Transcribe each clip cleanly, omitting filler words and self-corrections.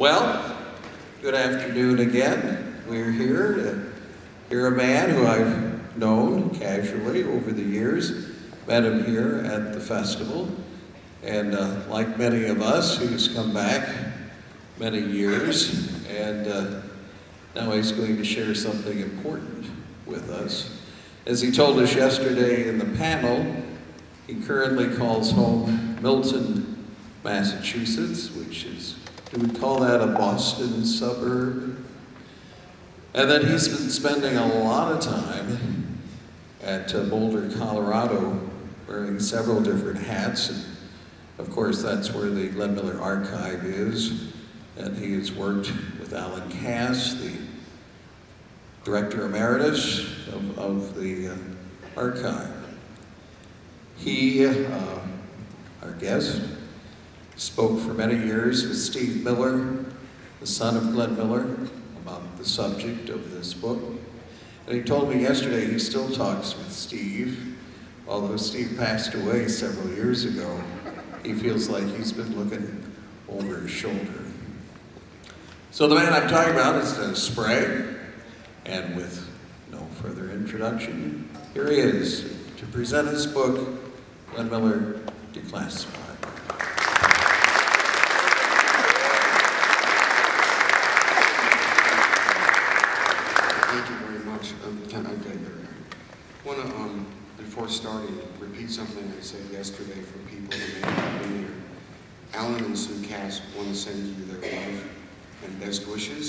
Well, good afternoon again. We're here to hear a man who I've known casually over the years. Met him here at the festival. And like many of us, he's come back many years. And now he's going to share something important with us. As he told us yesterday in the panel, he currently calls home Milton, Massachusetts, which is, do we call that a Boston suburb? And then he's been spending a lot of time at Boulder, Colorado, wearing several different hats. And of course, that's where the Glenn Miller Archive is. And he has worked with Alan Cass, the Director Emeritus of the archive. He, our guest, spoke for many years with Steve Miller, the son of Glenn Miller, about the subject of this book. And he told me yesterday he still talks with Steve. Although Steve passed away several years ago, he feels like he's been looking over his shoulder. So the man I'm talking about is Dennis Spragg. And with no further introduction, here he is to present his book, Glenn Miller Declassified. Thank you very much. I want to, before starting, repeat something I said yesterday for people who may not be here. Alan and Sue Cass want to send you their love and best wishes.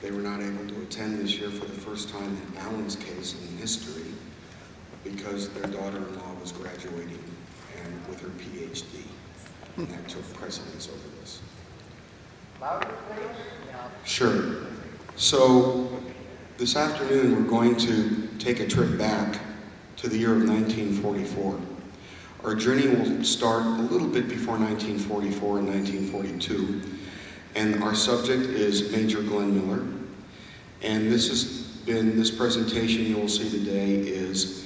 They were not able to attend this year for the first time in Alan's case in history because their daughter-in-law was graduating and with her PhD, and that took precedence over this. Sure. So this afternoon we're going to take a trip back to the year of 1944. Our journey will start a little bit before 1944 and 1942. And our subject is Major Glenn Miller. And this presentation you will see today is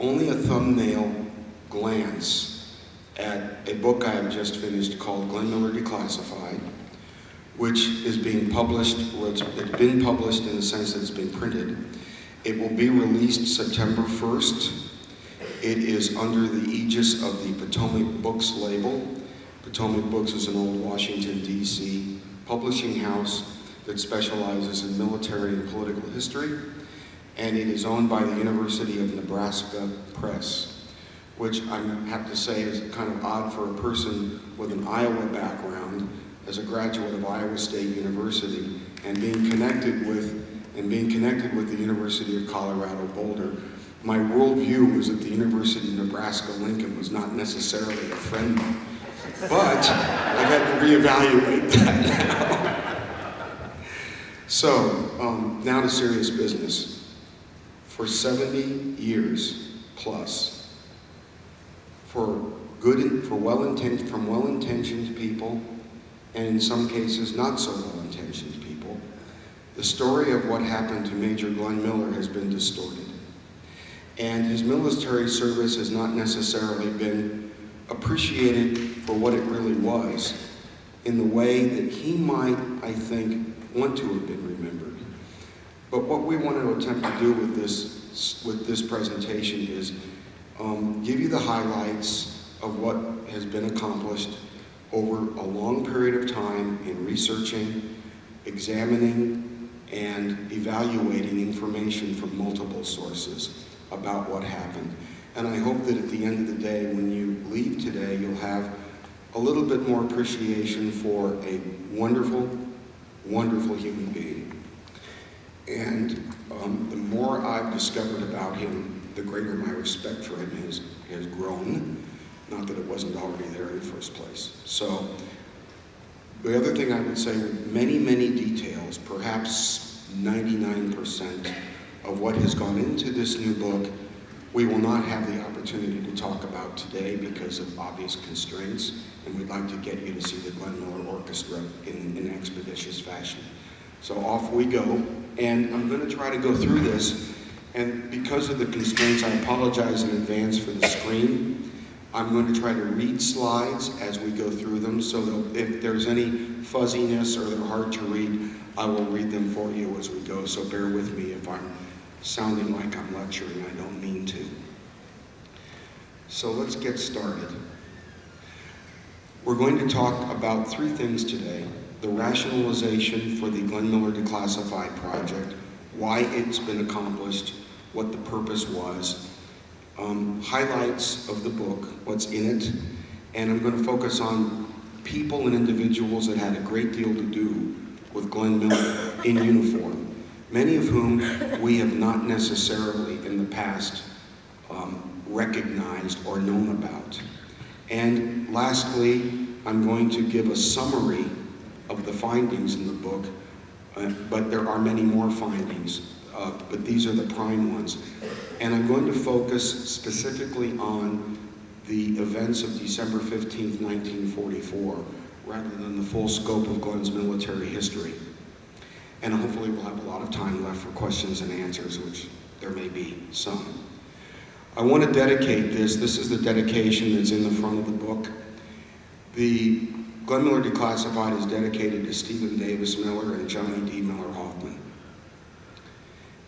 only a thumbnail glance at a book I have just finished called Glenn Miller Declassified, which is being published, or it's been published in the sense that it's been printed. It will be released September 1st. It is under the aegis of the Potomac Books label. Potomac Books is an old Washington, D.C. publishing house that specializes in military and political history, and it is owned by the University of Nebraska Press, which I have to say is kind of odd for a person with an Iowa background, as a graduate of Iowa State University, and being connected with the University of Colorado Boulder. My worldview was that the University of Nebraska Lincoln was not necessarily a friend. But I've had to reevaluate that now. So, now to serious business. For 70 years plus, from well-intentioned people, and in some cases not so well-intentioned people, the story of what happened to Major Glenn Miller has been distorted. And his military service has not necessarily been appreciated for what it really was, in the way that he might, I think, want to have been remembered. But what we want to attempt to do with this presentation is give you the highlights of what has been accomplished over a long period of time in researching, examining, and evaluating information from multiple sources about what happened. And I hope that at the end of the day, when you leave today, you'll have a little bit more appreciation for a wonderful, wonderful human being. And the more I've discovered about him, the greater my respect for him has grown. Not that it wasn't already there in the first place. So the other thing I would say, with many, many details, perhaps 99% of what has gone into this new book, we will not have the opportunity to talk about today because of obvious constraints, and we'd like to get you to see the Glenn Miller Orchestra in an expeditious fashion. So off we go, and I'm going to try to go through this, and because of the constraints, I apologize in advance for the screen. I'm going to try to read slides as we go through them, so that if there's any fuzziness or they're hard to read, I will read them for you as we go, so bear with me if I'm sounding like I'm lecturing. I don't mean to. So let's get started. We're going to talk about three things today: the rationalization for the Glenn Miller Declassified project, why it's been accomplished, what the purpose was, highlights of the book, what's in it, and I'm going to focus on people and individuals that had a great deal to do with Glenn Miller in uniform, many of whom we have not necessarily in the past recognized or known about. And lastly, I'm going to give a summary of the findings in the book, but there are many more findings, but these are the prime ones. And I'm going to focus specifically on the events of December 15th, 1944, rather than the full scope of Glenn's military history. And hopefully we'll have a lot of time left for questions and answers, which there may be some. I want to dedicate this. This is the dedication that's in the front of the book. The Glenn Miller Declassified is dedicated to Stephen Davis Miller and Johnny D. Miller-Hoffman.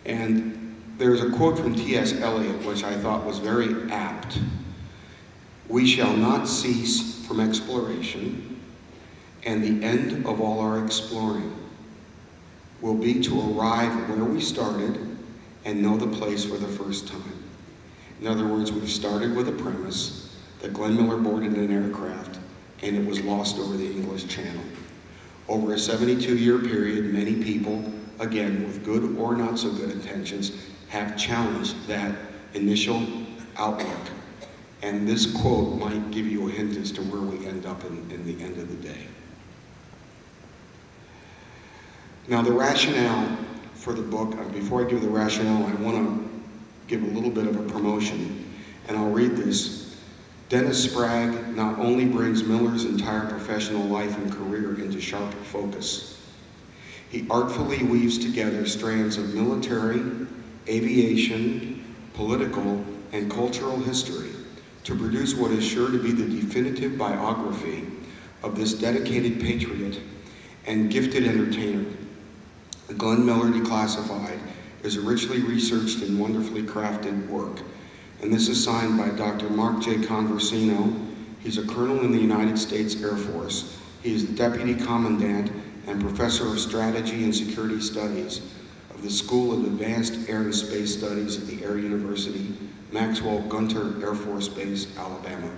And there's a quote from T.S. Eliot, which I thought was very apt. "We shall not cease from exploration, and the end of all our exploring will be to arrive where we started and know the place for the first time." In other words, we've started with a premise that Glenn Miller boarded an aircraft and it was lost over the English Channel. Over a 72-year period, many people, again, with good or not so good intentions, have challenged that initial outlook. And this quote might give you a hint as to where we end up in the end of the day. Now, the rationale for the book, before I give the rationale, I want to give a little bit of a promotion, and I'll read this. "Dennis Spragg not only brings Miller's entire professional life and career into sharp focus, he artfully weaves together strands of military, aviation, political, and cultural history to produce what is sure to be the definitive biography of this dedicated patriot and gifted entertainer. The Glenn Miller Declassified is a richly researched and wonderfully crafted work." And this is signed by Dr. Mark J. Conversino. He's a colonel in the United States Air Force. He is the deputy commandant and professor of strategy and security studies of the School of Advanced Air and Space Studies at the Air University, Maxwell Gunter Air Force Base, Alabama.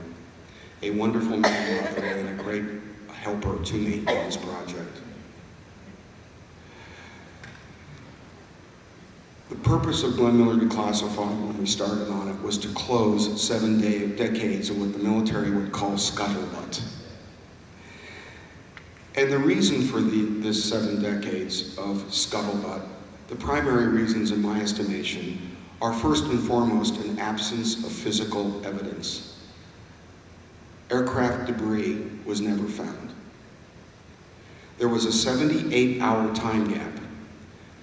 A wonderful man, by the way, and a great helper to me in this project. The purpose of Glenn Miller Declassified, when we started on it, was to close 7 decades of what the military would call scuttlebutt. And the reason for this 7 decades of scuttlebutt, the primary reasons in my estimation, are first and foremost an absence of physical evidence. Aircraft debris was never found. There was a 78-hour time gap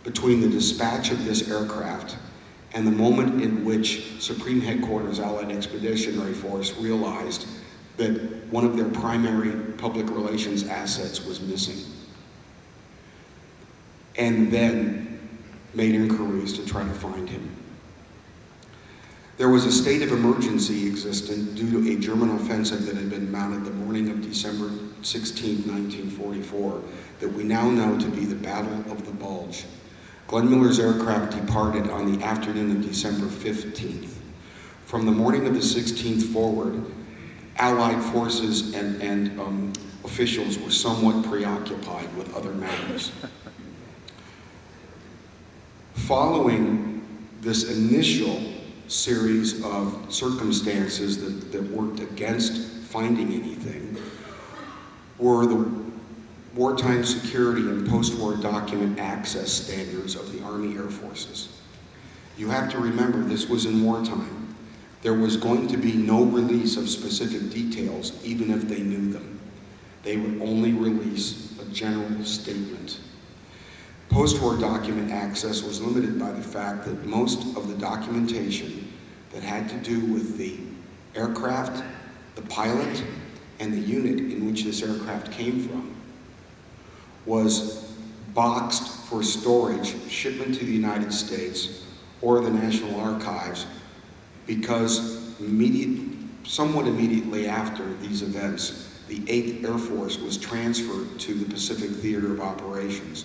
between the dispatch of this aircraft and the moment in which Supreme Headquarters Allied Expeditionary Force realized that one of their primary public relations assets was missing, and then made inquiries to try to find him. There was a state of emergency existent due to a German offensive that had been mounted the morning of December 16, 1944, that we now know to be the Battle of the Bulge. Glenn Miller's aircraft departed on the afternoon of December 15th. From the morning of the 16th forward, Allied forces and officials were somewhat preoccupied with other matters. Following this initial series of circumstances that worked against finding anything were the wartime security and post-war document access standards of the Army Air Forces. You have to remember, this was in wartime. There was going to be no release of specific details, even if they knew them. They would only release a general statement. Post-war document access was limited by the fact that most of the documentation that had to do with the aircraft The pilot and the unit in which this aircraft came from was boxed for storage, shipment to the United States or the National Archives, because somewhat immediately after these events, the 8th Air Force was transferred to the Pacific Theater of Operations.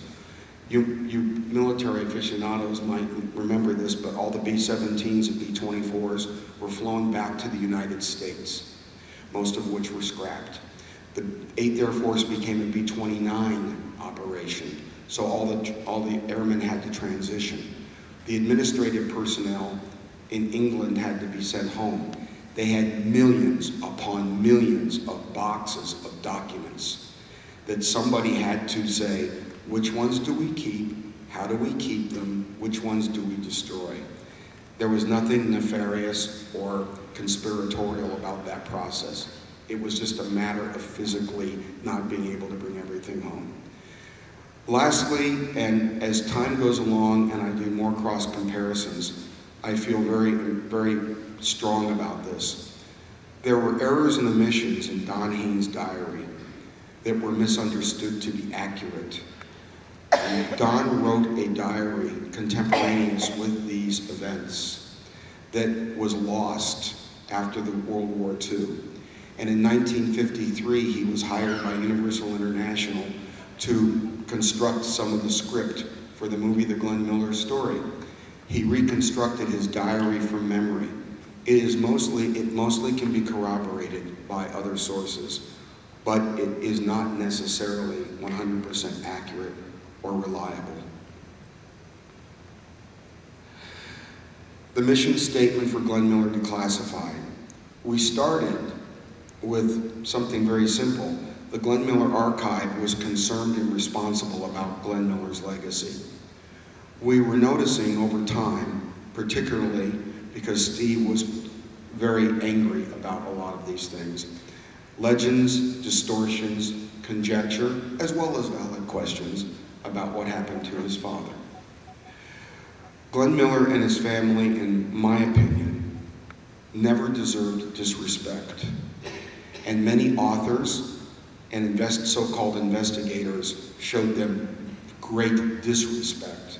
You military aficionados might remember this, but all the B-17s and B-24s were flown back to the United States, most of which were scrapped. The 8th Air Force became a B-29 operation, so all the airmen had to transition. The administrative personnel in England had to be sent home. They had millions upon millions of boxes of documents that somebody had to say, which ones do we keep? How do we keep them? Which ones do we destroy? There was nothing nefarious or conspiratorial about that process. It was just a matter of physically not being able to bring everything home. Lastly, and as time goes along and I do more cross comparisons, I feel very, very strong about this. There were errors and omissions in Don Haynes' diary that were misunderstood to be accurate. Don wrote a diary contemporaneous with these events that was lost after the World War II. And in 1953, he was hired by Universal International to construct some of the script for the movie The Glenn Miller Story. He reconstructed his diary from memory. It mostly can be corroborated by other sources, but it is not necessarily 100% accurate or reliable. The mission statement for Glenn Miller Declassified. We started with something very simple. The Glenn Miller Archive was concerned and responsible about Glenn Miller's legacy. We were noticing over time, particularly because Steve was very angry about a lot of these things, legends, distortions, conjecture, as well as valid questions about what happened to his father. Glenn Miller and his family, in my opinion, never deserved disrespect. And many authors and so-called investigators showed them great disrespect.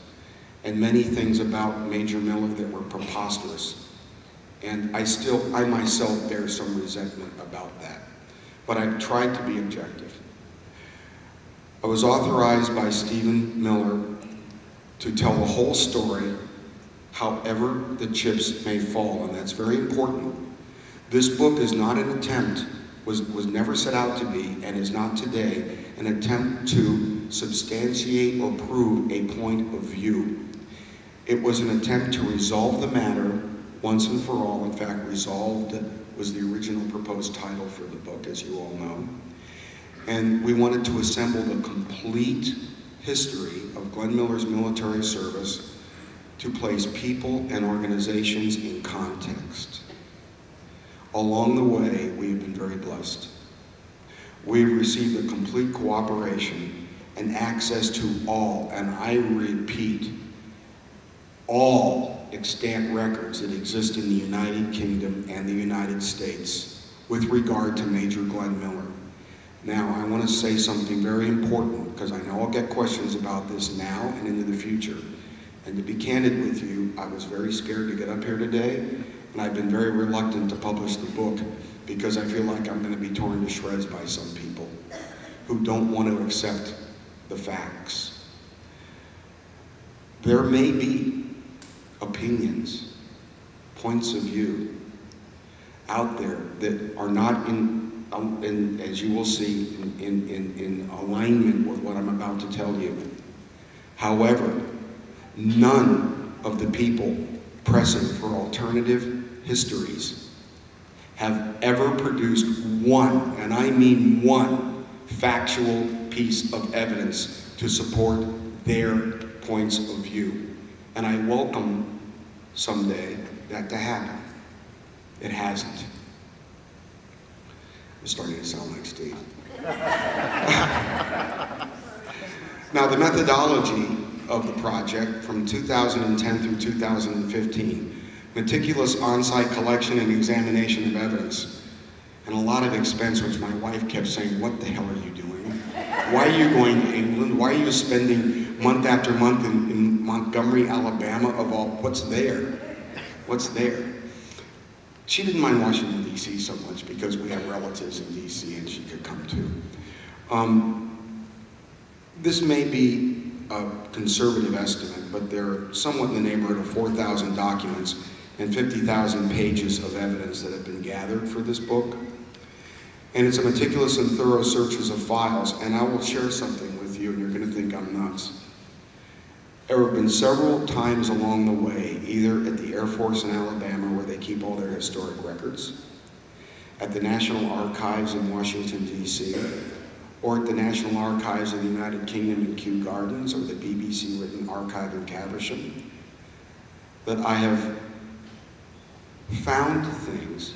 And many things about Major Miller that were preposterous. And I myself bear some resentment about that. But I've tried to be objective. I was authorized by Stephen Miller to tell the whole story, however the chips may fall, and that's very important. This book is not an attempt, was never set out to be, and is not today, an attempt to substantiate or prove a point of view. It was an attempt to resolve the matter once and for all. In fact, resolved was the original proposed title for the book, as you all know. And we wanted to assemble the complete history of Glenn Miller's military service to place people and organizations in context. Along the way, we have been very blessed. We have received the complete cooperation and access to all, and I repeat, all extant records that exist in the United Kingdom and the United States with regard to Major Glenn Miller. Now, I want to say something very important, because I know I'll get questions about this now and into the future. And to be candid with you, I was very scared to get up here today, and I've been very reluctant to publish the book, because I feel like I'm going to be torn to shreds by some people who don't want to accept the facts. There may be opinions, points of view out there that are not and as you will see, in alignment with what I'm about to tell you. However, none of the people pressing for alternative histories have ever produced one, and I mean one, factual piece of evidence to support their points of view. And I welcome someday that to happen. It hasn't. I'm starting to sound like Steve. Now, the methodology of the project from 2010 through 2015, meticulous on-site collection and examination of evidence. and a lot of expense, which my wife kept saying, what the hell are you doing? Why are you going to England? Why are you spending month after month in Montgomery, Alabama, of all, what's there? What's there? She didn't mind Washington, D.C. so much because we have relatives in D.C. and she could come too. This may be a conservative estimate, but there are somewhat in the neighborhood of 4,000 documents and 50,000 pages of evidence that have been gathered for this book. And it's a meticulous and thorough searches of files, and I will share something with you, and you're going to think I'm nuts. There have been several times along the way, either at the Air Force in Alabama, where they keep all their historic records, at the National Archives in Washington, D.C., or at the National Archives of the United Kingdom in Kew Gardens, or the BBC Written Archive in Caversham, that I have found things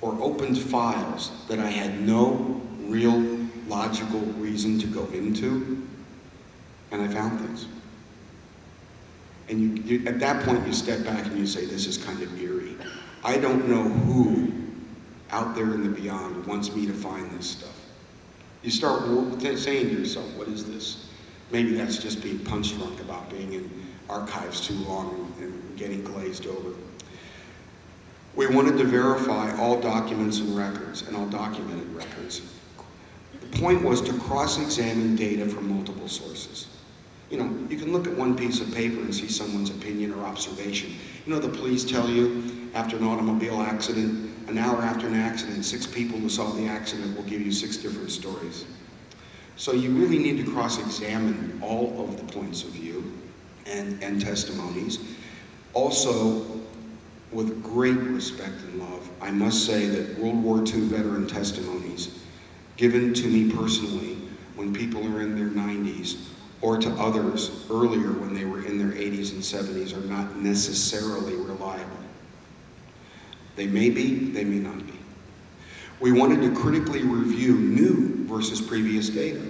or opened files that I had no real logical reason to go into, and I found things. And you, at that point, you step back and you say, this is kind of eerie. I don't know who out there in the beyond wants me to find this stuff. You start saying to yourself, what is this? Maybe that's just being punch drunk about being in archives too long and getting glazed over. We wanted to verify all documents and records, and all documented records. The point was to cross-examine data from multiple sources. You know, you can look at one piece of paper and see someone's opinion or observation. You know, the police tell you after an automobile accident, an hour after an accident, 6 people who saw the accident will give you 6 different stories. So you really need to cross-examine all of the points of view and testimonies. Also, with great respect and love, I must say that World War II veteran testimonies given to me personally when people are in their 90s, or to others earlier when they were in their 80s and 70s, are not necessarily reliable. They may be, they may not be. We wanted to critically review new versus previous data,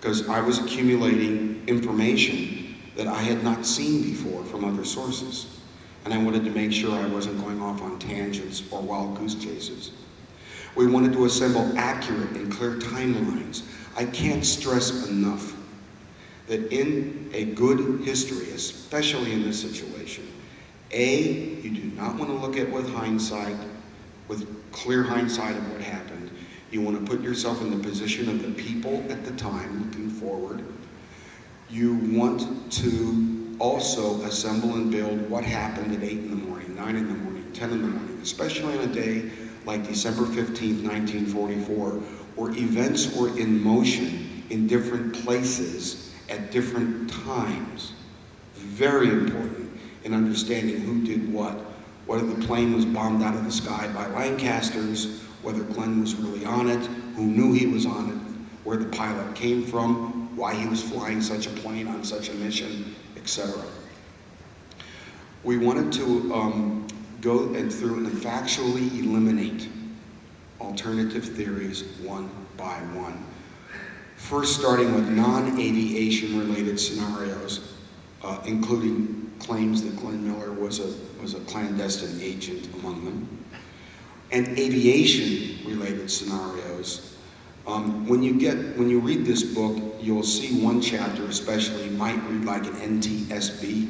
because I was accumulating information that I had not seen before from other sources, and I wanted to make sure I wasn't going off on tangents or wild goose chases. We wanted to assemble accurate and clear timelines. I can't stress enough that in a good history, especially in this situation, A, you do not want to look at with hindsight, with clear hindsight of what happened. You want to put yourself in the position of the people at the time looking forward. You want to also assemble and build what happened at 8 in the morning, 9 in the morning, 10 in the morning, especially on a day like December 15th, 1944, where events were in motion in different places at different times. Very important in understanding who did what, whether the plane was bombed out of the sky by Lancasters, whether Glenn was really on it, who knew he was on it, where the pilot came from, why he was flying such a plane on such a mission, etc. We wanted to go through and factually eliminate alternative theories one by one. First, starting with non-aviation related scenarios, including claims that Glenn Miller was a clandestine agent among them, and aviation related scenarios. When you read this book, you'll see one chapter especially might read like an NTSB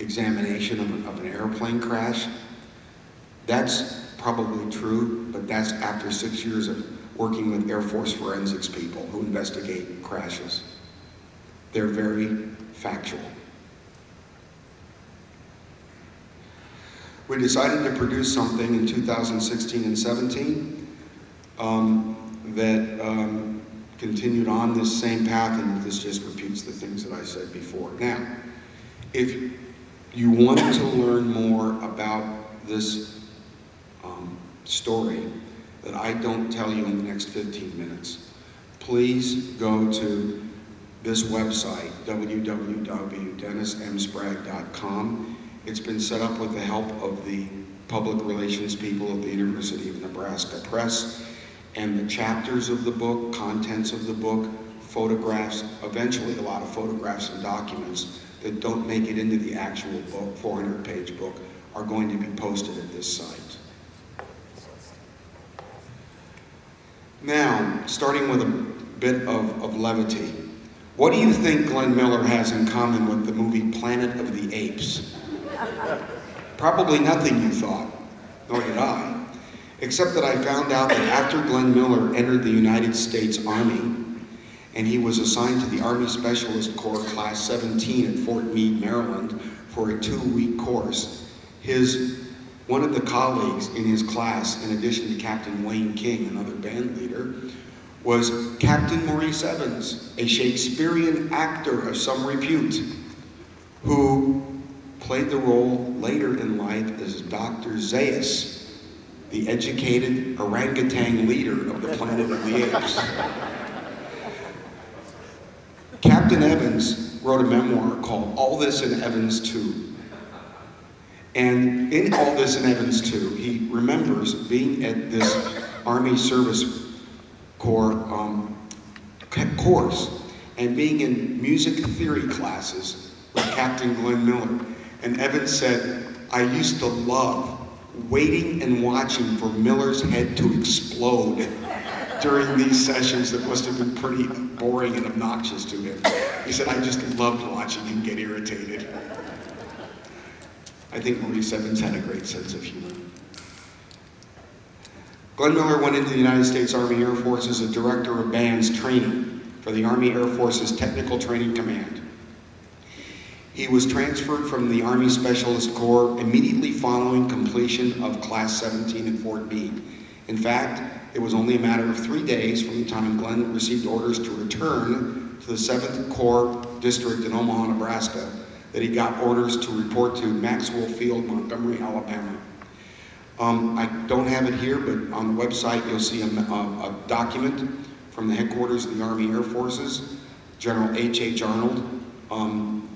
examination of an airplane crash. That's probably true, but that's after 6 years of working with Air Force forensics people who investigate crashes. They're very factual. We decided to produce something in 2016 and 17 that continued on this same path, and this just repeats the things that I said before. Now, if you want to learn more about this story, that I don't tell you in the next 15 minutes, please go to this website, www.dennismspragg.com. It's been set up with the help of the public relations people at the University of Nebraska Press, and the chapters of the book, contents of the book, photographs, eventually a lot of photographs and documents that don't make it into the actual book, 400-page book, are going to be posted at this site. Now, starting with a bit of levity, what do you think Glenn Miller has in common with the movie Planet of the Apes? Probably nothing, you thought, nor did I, except that I found out that after Glenn Miller entered the United States Army, and he was assigned to the Army Specialist Corps Class 17 at Fort Meade, Maryland, for a 2-week course, one of the colleagues in his class, in addition to Captain Wayne King, another band leader, was Captain Maurice Evans, a Shakespearean actor of some repute, who played the role later in life as Dr. Zaius, the educated orangutan leader of the Planet of the Apes. Captain Evans wrote a memoir called All This and Evans Too. And in All This and Evans Too, he remembers being at this Army Service Corps course and being in music theory classes with Captain Glenn Miller. And Evans said, "I used to love waiting and watching for Miller's head to explode during these sessions that must have been pretty boring and obnoxious to him." He said, "I just loved watching him get irritated." I think Maurice Evans had a great sense of humor. Glenn Miller went into the United States Army Air Force as a director of bands training for the Army Air Force's Technical Training Command. He was transferred from the Army Specialist Corps immediately following completion of Class 17 at Fort Meade. In fact, it was only a matter of 3 days from the time Glenn received orders to return to the 7th Corps District in Omaha, Nebraska, that he got orders to report to Maxwell Field, Montgomery, Alabama. I don't have it here, but on the website you'll see a document from the headquarters of the Army Air Forces, General H.H. Arnold,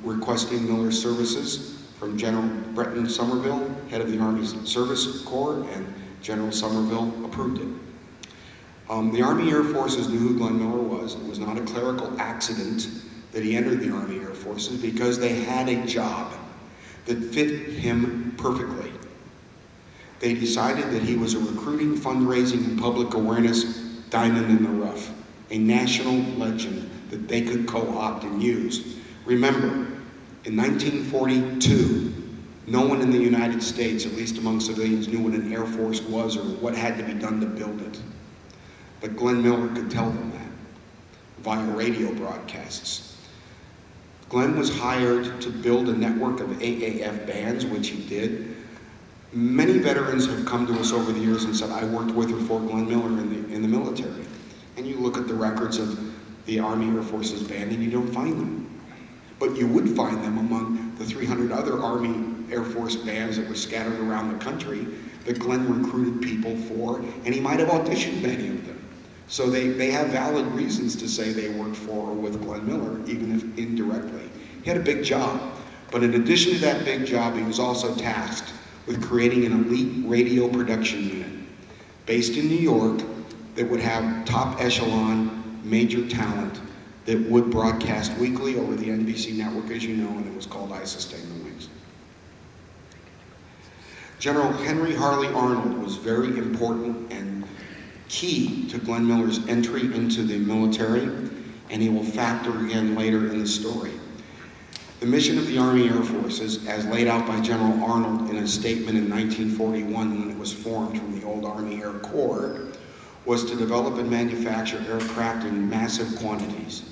requesting Miller's services from General Breton Somerville, head of the Army Service Corps, and General Somerville approved it. The Army Air Forces knew who Glenn Miller was. It was not a clerical accident that he entered the Army Air Forces, because they had a job that fit him perfectly. They decided that he was a recruiting, fundraising, and public awareness diamond in the rough, a national legend that they could co-opt and use. Remember, in 1942, no one in the United States, at least among civilians, knew what an Air Force was or what had to be done to build it. But Glenn Miller could tell them that via radio broadcasts. Glenn was hired to build a network of AAF bands, which he did. Many veterans have come to us over the years and said, "I worked with or for Glenn Miller in the military." And you look at the records of the Army Air Forces band and you don't find them. But you would find them among the 300 other Army Air Force bands that were scattered around the country that Glenn recruited people for, and he might have auditioned many of them. So they have valid reasons to say they worked for or with Glenn Miller, even if indirectly. He had a big job, but in addition to that big job, he was also tasked with creating an elite radio production unit based in New York that would have top echelon major talent that would broadcast weekly over the NBC network, as you know, and it was called I Sustain the Wings. General Henry Harley Arnold was very important and key to Glenn Miller's entry into the military, and he will factor again later in the story. The mission of the Army Air Forces, as laid out by General Arnold in a statement in 1941 when it was formed from the old Army Air Corps, was to develop and manufacture aircraft in massive quantities,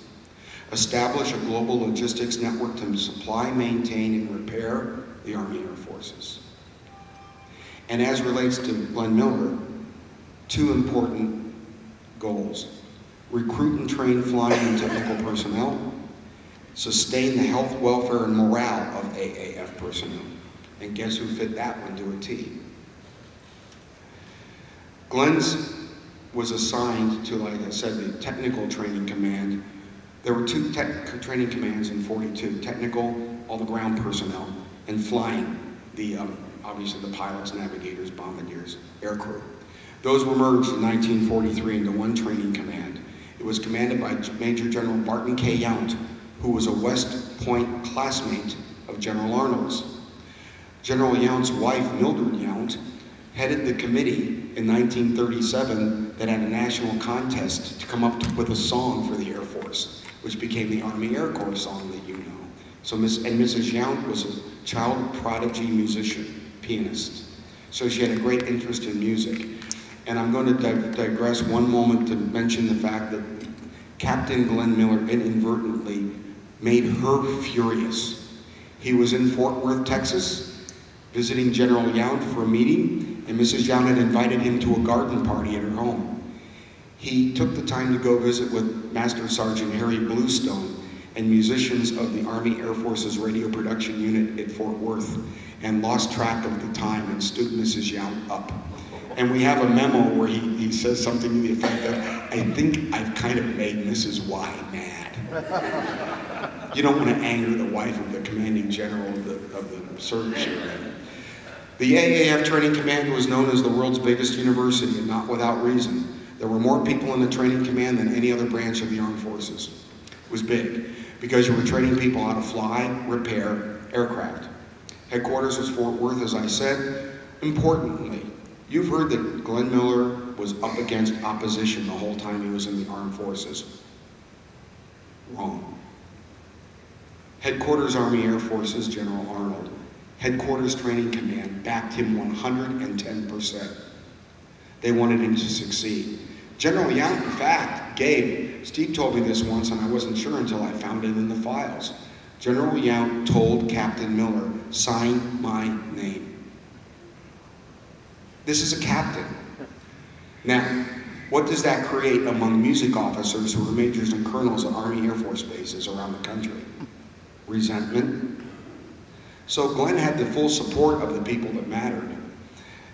establish a global logistics network to supply, maintain, and repair the Army Air Forces. And as relates to Glenn Miller, two important goals: recruit and train flying and technical personnel, sustain the health, welfare, and morale of AAF personnel. And guess who fit that one to a T? Glenn's was assigned to, like I said, the Technical Training Command. There were two training commands in 42, technical, all the ground personnel, and flying, the obviously the pilots, navigators, bombardiers, aircrew. Those were merged in 1943 into one training command. It was commanded by Major General Barton K. Yount, who was a West Point classmate of General Arnold's. General Yount's wife, Mildred Yount, headed the committee in 1937 that had a national contest to come up with a song for the Air Force, which became the Army Air Corps song that you know. So Mrs. Yount was a child prodigy musician, pianist. So she had a great interest in music. And I'm going to digress one moment to mention the fact that Captain Glenn Miller inadvertently made her furious. He was in Fort Worth, Texas, visiting General Yount for a meeting, and Mrs. Yount had invited him to a garden party at her home. He took the time to go visit with Master Sergeant Harry Bluestone and musicians of the Army Air Force's radio production unit at Fort Worth, and lost track of the time and stood Mrs. Yount up. And we have a memo where he says something to the effect of, I think I've kind of made Mrs. Y mad. You don't want to anger the wife of the commanding general of the service you're in. The AAF Training Command was known as the world's biggest university, and not without reason. There were more people in the Training Command than any other branch of the armed forces. It was big, because you were training people how to fly, repair aircraft. Headquarters was Fort Worth, as I said. Importantly, you've heard that Glenn Miller was up against opposition the whole time he was in the armed forces. Wrong. Headquarters Army Air Forces, General Arnold. Headquarters Training Command backed him 110%. They wanted him to succeed. General Yount, in fact, gave, Steve told me this once and I wasn't sure until I found it in the files. General Yount told Captain Miller, sign my name. This is a captain. Now, what does that create among music officers who are majors and colonels at Army Air Force bases around the country? Resentment. So Glenn had the full support of the people that mattered.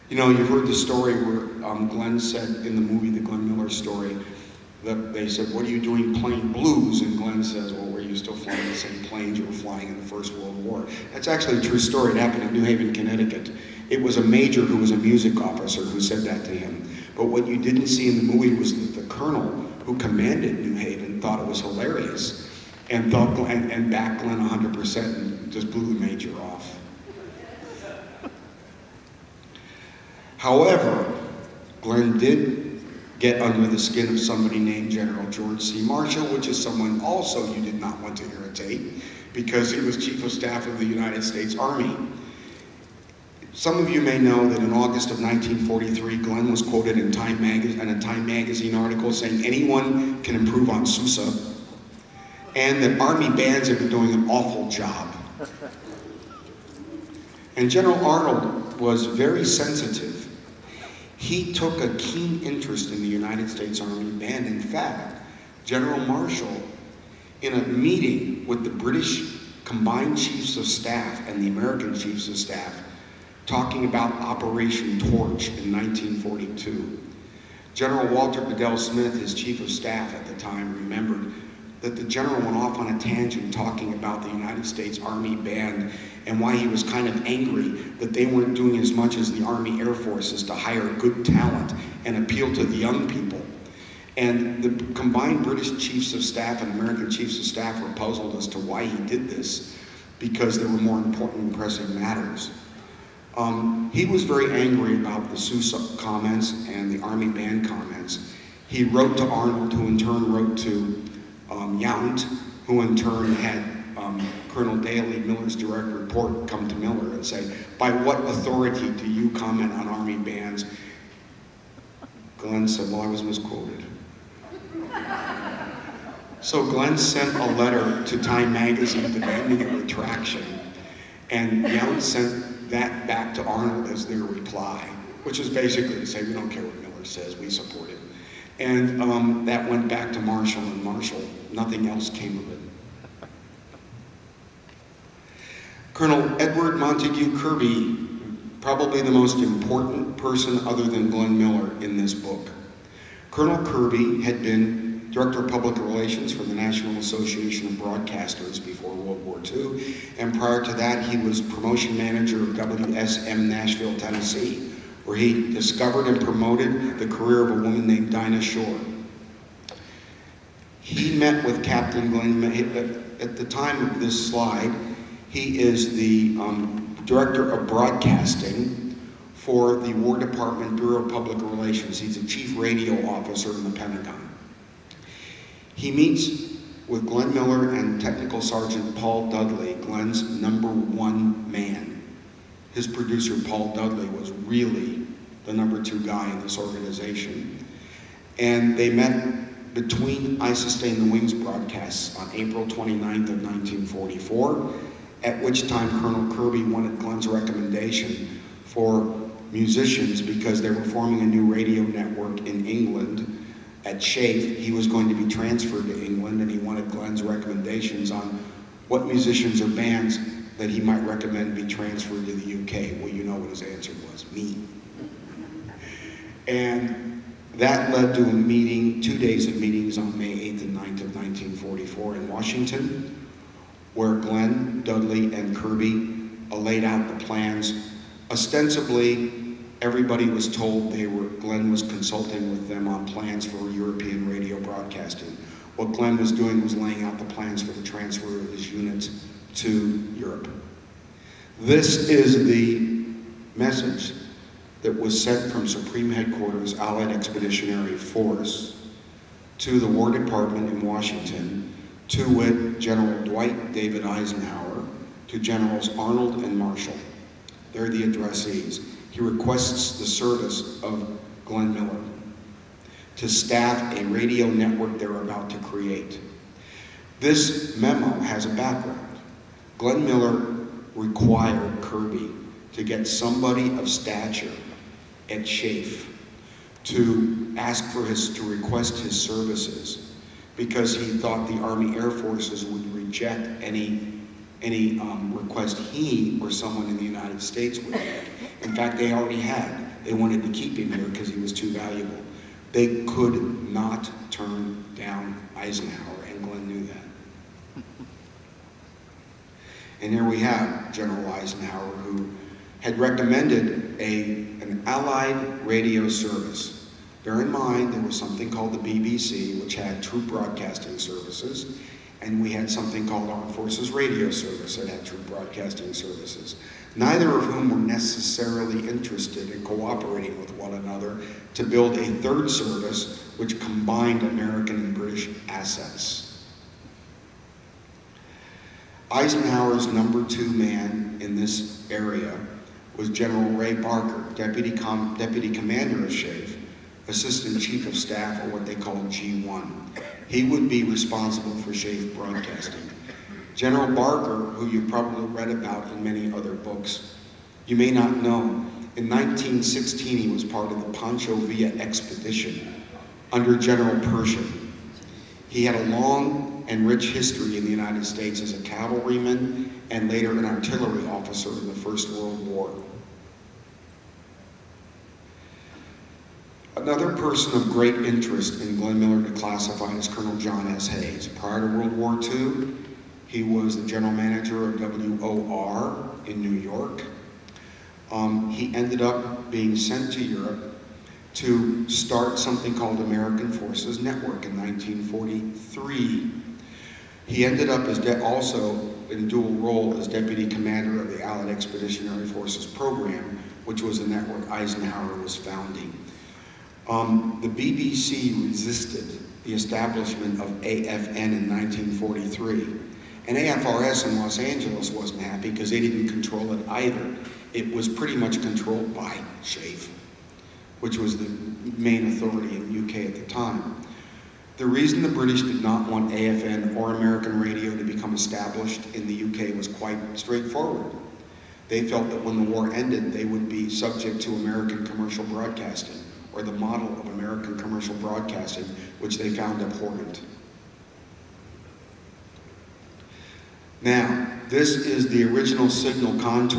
You know, you've heard the story where Glenn said in the movie, The Glenn Miller Story, that they said, what are you doing playing blues? And Glenn says, well, were you still flying the same planes you were flying in the First World War? That's actually a true story. It happened in New Haven, Connecticut. It was a major who was a music officer who said that to him. But what you didn't see in the movie was that the colonel who commanded New Haven thought it was hilarious and thought Glenn, and backed Glenn 100% and just blew the major off. However, Glenn did get under the skin of somebody named General George C. Marshall, which is someone also you did not want to irritate because he was Chief of Staff of the United States Army. Some of you may know that in August of 1943, Glenn was quoted in a Time Magazine article saying anyone can improve on Sousa, and that Army bands have been doing an awful job. And General Arnold was very sensitive. He took a keen interest in the United States Army Band. In fact, General Marshall, in a meeting with the British Combined Chiefs of Staff and the American Chiefs of Staff, talking about Operation Torch in 1942, General Walter Bedell Smith, his Chief of Staff at the time, remembered that the general went off on a tangent talking about the United States Army Band and why he was kind of angry that they weren't doing as much as the Army Air Forces to hire good talent and appeal to the young people. And the combined British Chiefs of Staff and American Chiefs of Staff were puzzled as to why he did this, because there were more important and pressing matters. He was very angry about the Sousa comments and the Army Band comments. He wrote to Arnold, who in turn wrote to Yount, who in turn had Colonel Daly, Miller's direct report, come to Miller and say, by what authority do you comment on Army bands? Glenn said, well, I was misquoted. So Glenn sent a letter to Time Magazine demanding a retraction, and Yount sent that back to Arnold as their reply, which is basically to say, we don't care what Miller says, we support him. And that went back to Marshall, and Marshall, nothing else came of it. Colonel Edward Montague Kirby, probably the most important person other than Glenn Miller in this book. Colonel Kirby had been Director of Public Relations for the National Association of Broadcasters before World War II, and prior to that he was Promotion Manager of WSM Nashville, Tennessee, where he discovered and promoted the career of a woman named Dinah Shore. He met with Captain Glenn Miller. At the time of this slide, he is the director of broadcasting for the War Department Bureau of Public Relations. He's the chief radio officer in the Pentagon. He meets with Glenn Miller and Technical Sergeant Paul Dudley, Glenn's number one man. His producer, Paul Dudley, was really the number two guy in this organization. And they met between I Sustain the Wings broadcasts on April 29th of 1944, at which time Colonel Kirby wanted Glenn's recommendation for musicians because they were forming a new radio network in England at SHAEF. He was going to be transferred to England, and he wanted Glenn's recommendations on what musicians or bands that he might recommend be transferred to the UK. Well, you know what his answer was: me. And that led to a meeting, 2 days of meetings on May 8th and 9th of 1944 in Washington, where Glenn, Dudley, and Kirby laid out the plans. Ostensibly, everybody was told they were, Glenn was consulting with them on plans for European radio broadcasting. What Glenn was doing was laying out the plans for the transfer of his units to Europe. This is the message that was sent from Supreme Headquarters, Allied Expeditionary Force, to the War Department in Washington, to wit, General Dwight David Eisenhower, to Generals Arnold and Marshall. They're the addressees. He requests the service of Glenn Miller to staff a radio network they're about to create. This memo has a background. Glenn Miller required Kirby to get somebody of stature at SHAEF to ask for his, to request his services, because he thought the Army Air Forces would reject any request he or someone in the United States would make. In fact, they already had. They wanted to keep him here because he was too valuable. They could not turn down Eisenhower, and Glenn knew that. And here we have General Eisenhower, who had recommended an Allied radio service. Bear in mind, there was something called the BBC, which had troop broadcasting services, and we had something called Armed Forces Radio Service that had troop broadcasting services, neither of whom were necessarily interested in cooperating with one another to build a third service which combined American and British assets. Eisenhower's number two man in this area was General Ray Barker, Deputy Commander of SHAEF, Assistant Chief of Staff, or what they called G1. He would be responsible for SHAEF broadcasting. General Barker, who you probably read about in many other books, you may not know, in 1916 he was part of the Pancho Villa expedition under General Pershing. He had a long and rich history in the United States as a cavalryman and later an artillery officer in the First World War. Another person of great interest in Glenn Miller Declassified is Colonel John S. Hayes. Prior to World War II, he was the general manager of WOR in New York. He ended up being sent to Europe to start something called American Forces Network in 1943. He ended up as also in dual role as deputy commander of the Allied Expeditionary Forces program, which was the network Eisenhower was founding. The BBC resisted the establishment of AFN in 1943, and AFRS in Los Angeles wasn't happy because they didn't control it either. It was pretty much controlled by SHAEF, which was the main authority in the UK at the time. The reason the British did not want AFN or American radio to become established in the UK was quite straightforward. They felt that when the war ended, they would be subject to American commercial broadcasting, or the model of American commercial broadcasting, which they found abhorrent. Now, this is the original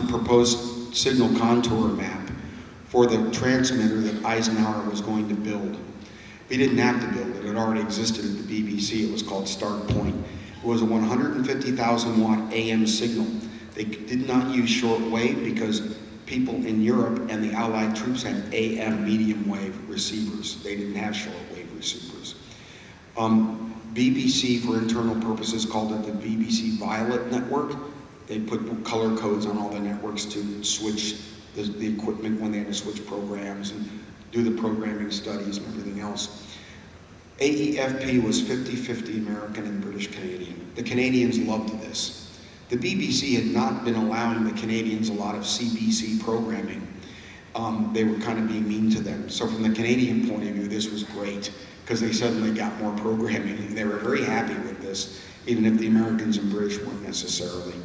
proposed signal contour map for the transmitter that Eisenhower was going to build. He didn't have to build it. It already existed at the BBC. It was called Start Point. It was a 150,000 watt AM signal. They did not use short wave because people in Europe and the Allied troops had AM medium wave receivers. They didn't have short wave receivers. BBC, for internal purposes, called it the BBC Violet Network. They put color codes on all the networks to switch the equipment when they had to switch programs and do the programming studies and everything else. AEFP was 50-50 American and British Canadian. The Canadians loved this. The BBC had not been allowing the Canadians a lot of CBC programming. They were kind of being mean to them. So from the Canadian point of view, this was great, because they suddenly got more programming, and they were very happy with this, even if the Americans and British weren't necessarily.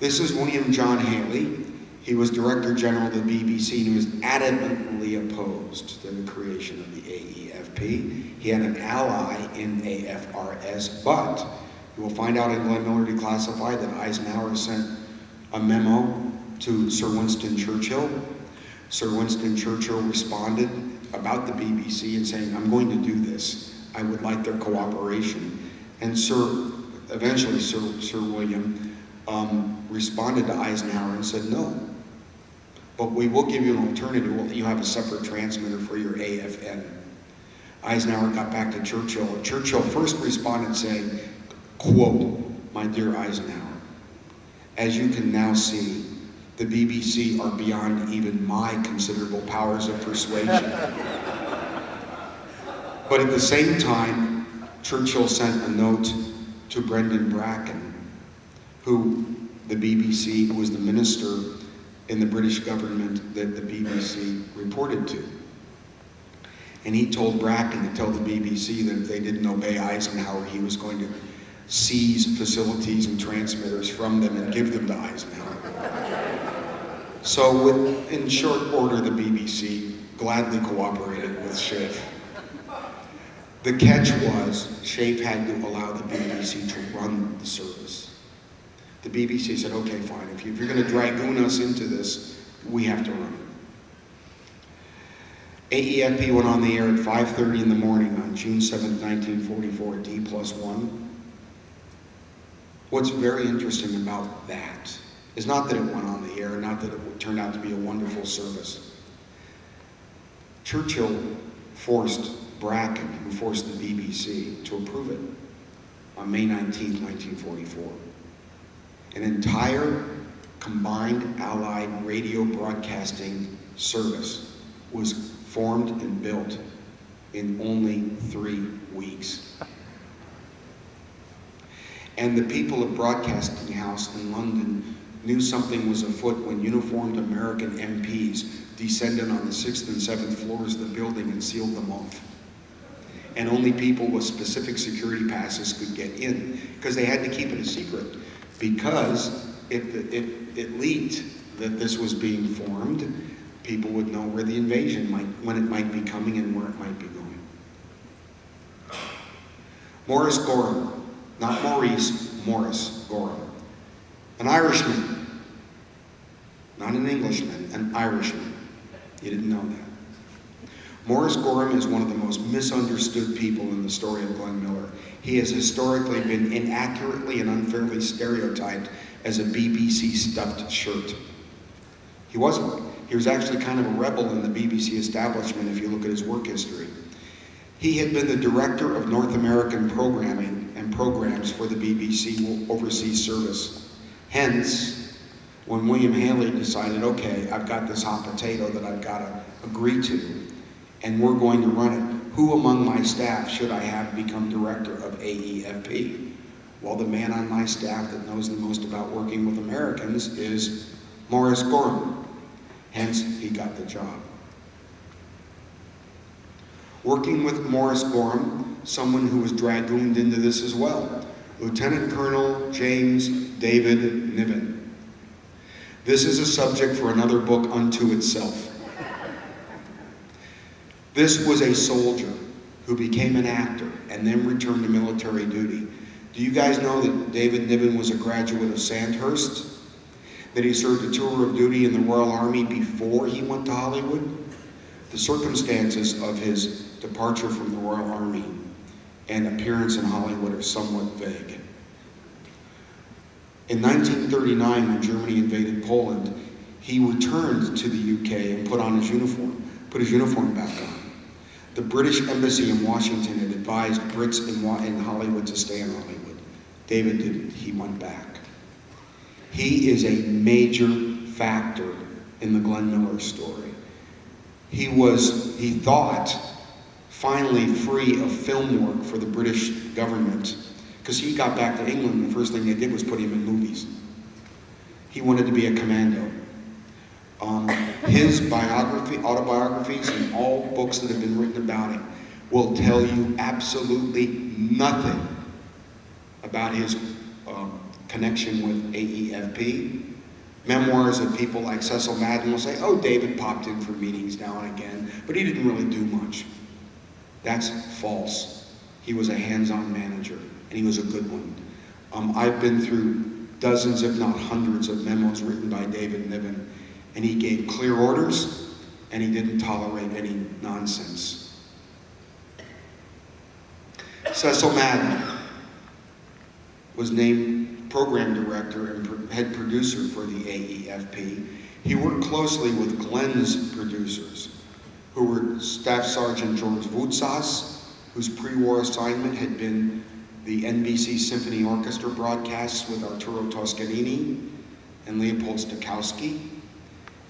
This is William John Haley. He was Director General of the BBC, and he was adamantly opposed to the creation of the AEFP. He had an ally in AFRS, but you will find out in Glenn Miller Declassified that Eisenhower sent a memo to Sir Winston Churchill. Sir Winston Churchill responded about the BBC and saying, I'm going to do this. I would like their cooperation. And eventually Sir William responded to Eisenhower and said, no, but we will give you an alternative. We'll let you have a separate transmitter for your AFN. Eisenhower got back to Churchill. Churchill first responded saying, quote, my dear Eisenhower, as you can now see, the BBC are beyond even my considerable powers of persuasion. But at the same time, Churchill sent a note to Brendan Bracken, who the BBC, who was the minister in the British government that the BBC reported to. And he told Bracken to tell the BBC that if they didn't obey Eisenhower, he was going to seize facilities and transmitters from them and give them to Eisenhower. So in short order, the BBC gladly cooperated with SHAEF. The catch was SHAEF had to allow the BBC to run the service. The BBC said, okay, fine, if you're gonna dragoon us into this, we have to run it. AEFP went on the air at 5:30 in the morning on June 7th, 1944, D+1. What's very interesting about that is not that it went on the air, not that it turned out to be a wonderful service. Churchill forced Bracken, who forced the BBC, to approve it on May 19th, 1944. An entire combined Allied radio broadcasting service was formed and built in only 3 weeks. And the people at Broadcasting House in London knew something was afoot when uniformed American MPs descended on the 6th and 7th floors of the building and sealed them off. And only people with specific security passes could get in, because they had to keep it a secret, because if it leaked that this was being formed, people would know where the invasion might, when it might be coming and where it might be going. Morris Gorham, not Maurice, Morris Gorham. An Irishman, not an Englishman, an Irishman. You didn't know that. Morris Gorham is one of the most misunderstood people in the story of Glenn Miller. He has historically been inaccurately and unfairly stereotyped as a BBC stuffed shirt. He wasn't. He was actually kind of a rebel in the BBC establishment if you look at his work history. He had been the director of North American programming and programs for the BBC overseas service. Hence, when William Haley decided, okay, I've got this hot potato that I've got to agree to, and we're going to run it, who among my staff should I have become director of AEFP? Well, the man on my staff that knows the most about working with Americans is Morris Gorham. Hence, he got the job. Working with Morris Gorham, someone who was dragooned into this as well, Lieutenant Colonel James David Niven. This is a subject for another book unto itself. This was a soldier who became an actor and then returned to military duty. Do you guys know that David Niven was a graduate of Sandhurst? That he served a tour of duty in the Royal Army before he went to Hollywood? The circumstances of his departure from the Royal Army and appearance in Hollywood are somewhat vague. In 1939, when Germany invaded Poland, he returned to the UK and put his uniform back on. The British embassy in Washington had advised Brits in Hollywood to stay in Hollywood. David didn't, he went back. He is a major factor in The Glenn Miller Story. He was, he thought, finally free of film work for the British government, because he got back to England, the first thing they did was put him in movies. He wanted to be a commando. His biography, autobiographies, and all books that have been written about him will tell you absolutely nothing about his connection with AEFP. Memoirs of people like Cecil Madden will say, oh, David popped in for meetings now and again, but he didn't really do much. That's false. He was a hands-on manager, and he was a good one. I've been through dozens, if not hundreds, of memos written by David Niven, and he gave clear orders, and he didn't tolerate any nonsense. Cecil Madden was named program director and head producer for the AEFP. He worked closely with Glenn's producers, who were Staff Sergeant George Voutsas, whose pre-war assignment had been the NBC Symphony Orchestra broadcasts with Arturo Toscanini and Leopold Stokowski,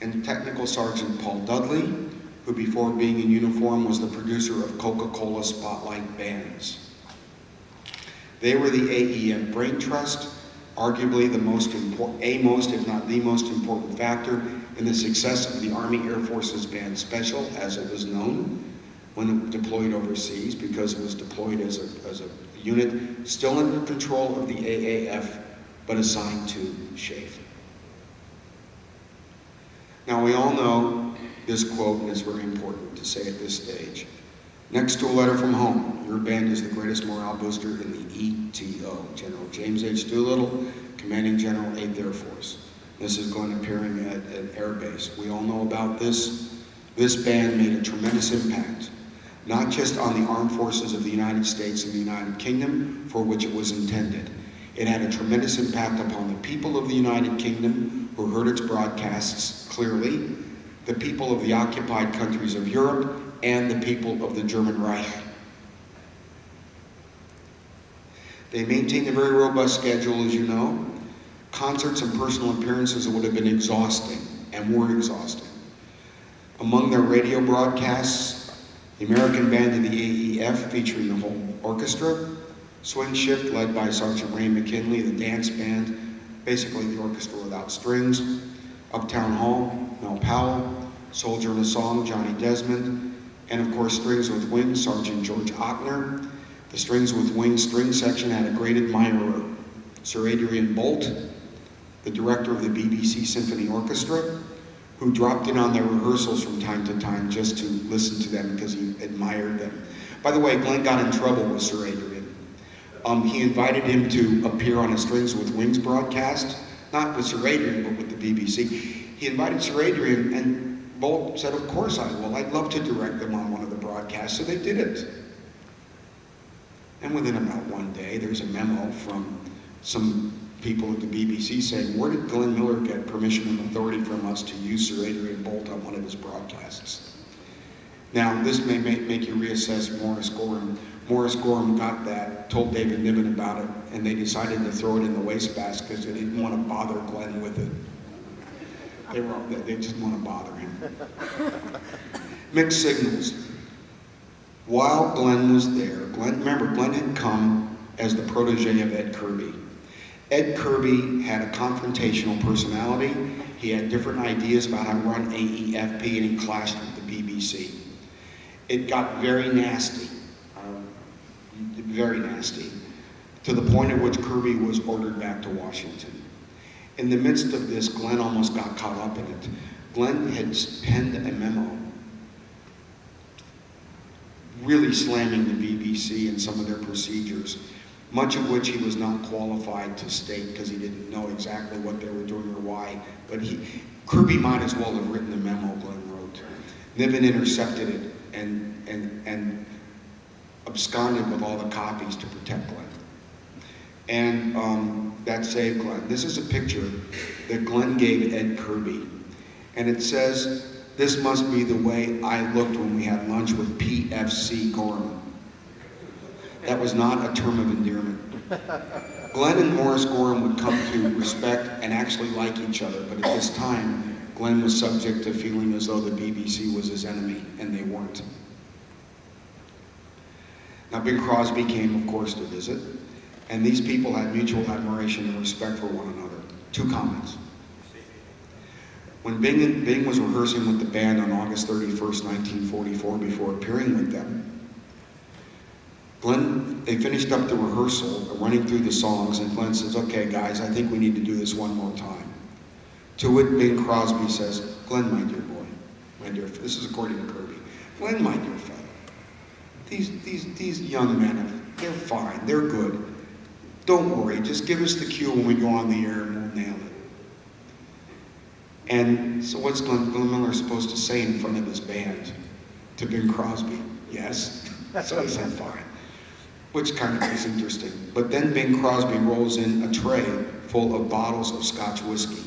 and Technical Sergeant Paul Dudley, who before being in uniform was the producer of Coca-Cola Spotlight Bands. They were the AEF Brain Trust, arguably the most important, a most, if not the most important factor in the success of the Army Air Forces Band Special, as it was known, when it deployed overseas, because it was deployed as a unit still under control of the AAF, but assigned to SHAEF. Now we all know this quote, and it's very important to say at this stage. Next to a letter from home, your band is the greatest morale booster in the ETO, General James H. Doolittle, Commanding General, 8th Air Force. This is Glenn appearing at an air base. We all know about this. This band made a tremendous impact, not just on the armed forces of the United States and the United Kingdom, for which it was intended. It had a tremendous impact upon the people of the United Kingdom, who heard its broadcasts clearly, the people of the occupied countries of Europe, and the people of the German Reich. They maintained a very robust schedule, as you know. Concerts and personal appearances would have been exhausting, and were exhausting. Among their radio broadcasts, the American Band of the AEF, featuring the whole orchestra, Swing Shift, led by Sergeant Ray McKinley, the dance band, basically the orchestra without strings, Uptown Hall, Mel Powell, Soldier in a Song, Johnny Desmond, and of course Strings with Wings, Sergeant George Ochner. The Strings with Wings string section had a great admirer, Sir Adrian Bolt, the director of the BBC Symphony Orchestra, who dropped in on their rehearsals from time to time just to listen to them because he admired them. By the way, Glenn got in trouble with Sir Adrian. He invited him to appear on a Strings with Wings broadcast, not with Sir Adrian, but with the BBC. He invited Sir Adrian, and Bolt said, of course I will. I'd love to direct them on one of the broadcasts, so they did it. And within about one day, there's a memo from some people at the BBC saying, where did Glenn Miller get permission and authority from us to use Sir Adrian Bolt on one of his broadcasts? Now, this may make you reassess Morris Gorham. Morris Gorham got that, told David Niven about it, and they decided to throw it in the wastebasket because they didn't want to bother Glenn with it. They just want to bother him. Mixed signals. While Glenn was there, remember, Glenn had come as the protege of Ed Kirby. Ed Kirby had a confrontational personality. He had different ideas about how to run AEFP, and he clashed with the BBC. It got very nasty, to the point at which Kirby was ordered back to Washington. In the midst of this, Glenn almost got caught up in it. Glenn had penned a memo really slamming the BBC and some of their procedures, much of which he was not qualified to state because he didn't know exactly what they were doing or why, but Kirby might as well have written the memo Glenn wrote. Niven intercepted it and absconded with all the copies to protect Glenn. And that saved Glenn. This is a picture that Glenn gave Ed Kirby, and it says, this must be the way I looked when we had lunch with PFC Gorham. That was not a term of endearment. Glenn and Morris Gorham would come to respect and actually like each other, but at this time, Glenn was subject to feeling as though the BBC was his enemy, and they weren't. Now, Bing Crosby came, of course, to visit, and these people had mutual admiration and respect for one another. Two comments. When Bing was rehearsing with the band on August 31st, 1944, before appearing with them, they finished up the rehearsal, running through the songs, and Glenn says, "Okay, guys, I think we need to do this one more time." To which Bing Crosby says, "Glenn, my dear boy, my dear," this is according to Kirby, "Glenn, my dear fellow, these young men, they're fine, they're good. Don't worry, just give us the cue when we go on the air and we'll nail it." And so what's Glenn Miller supposed to say in front of his band to Bing Crosby? Yes, so he said fine, which kind of is interesting. But then Bing Crosby rolls in a tray full of bottles of Scotch whiskey,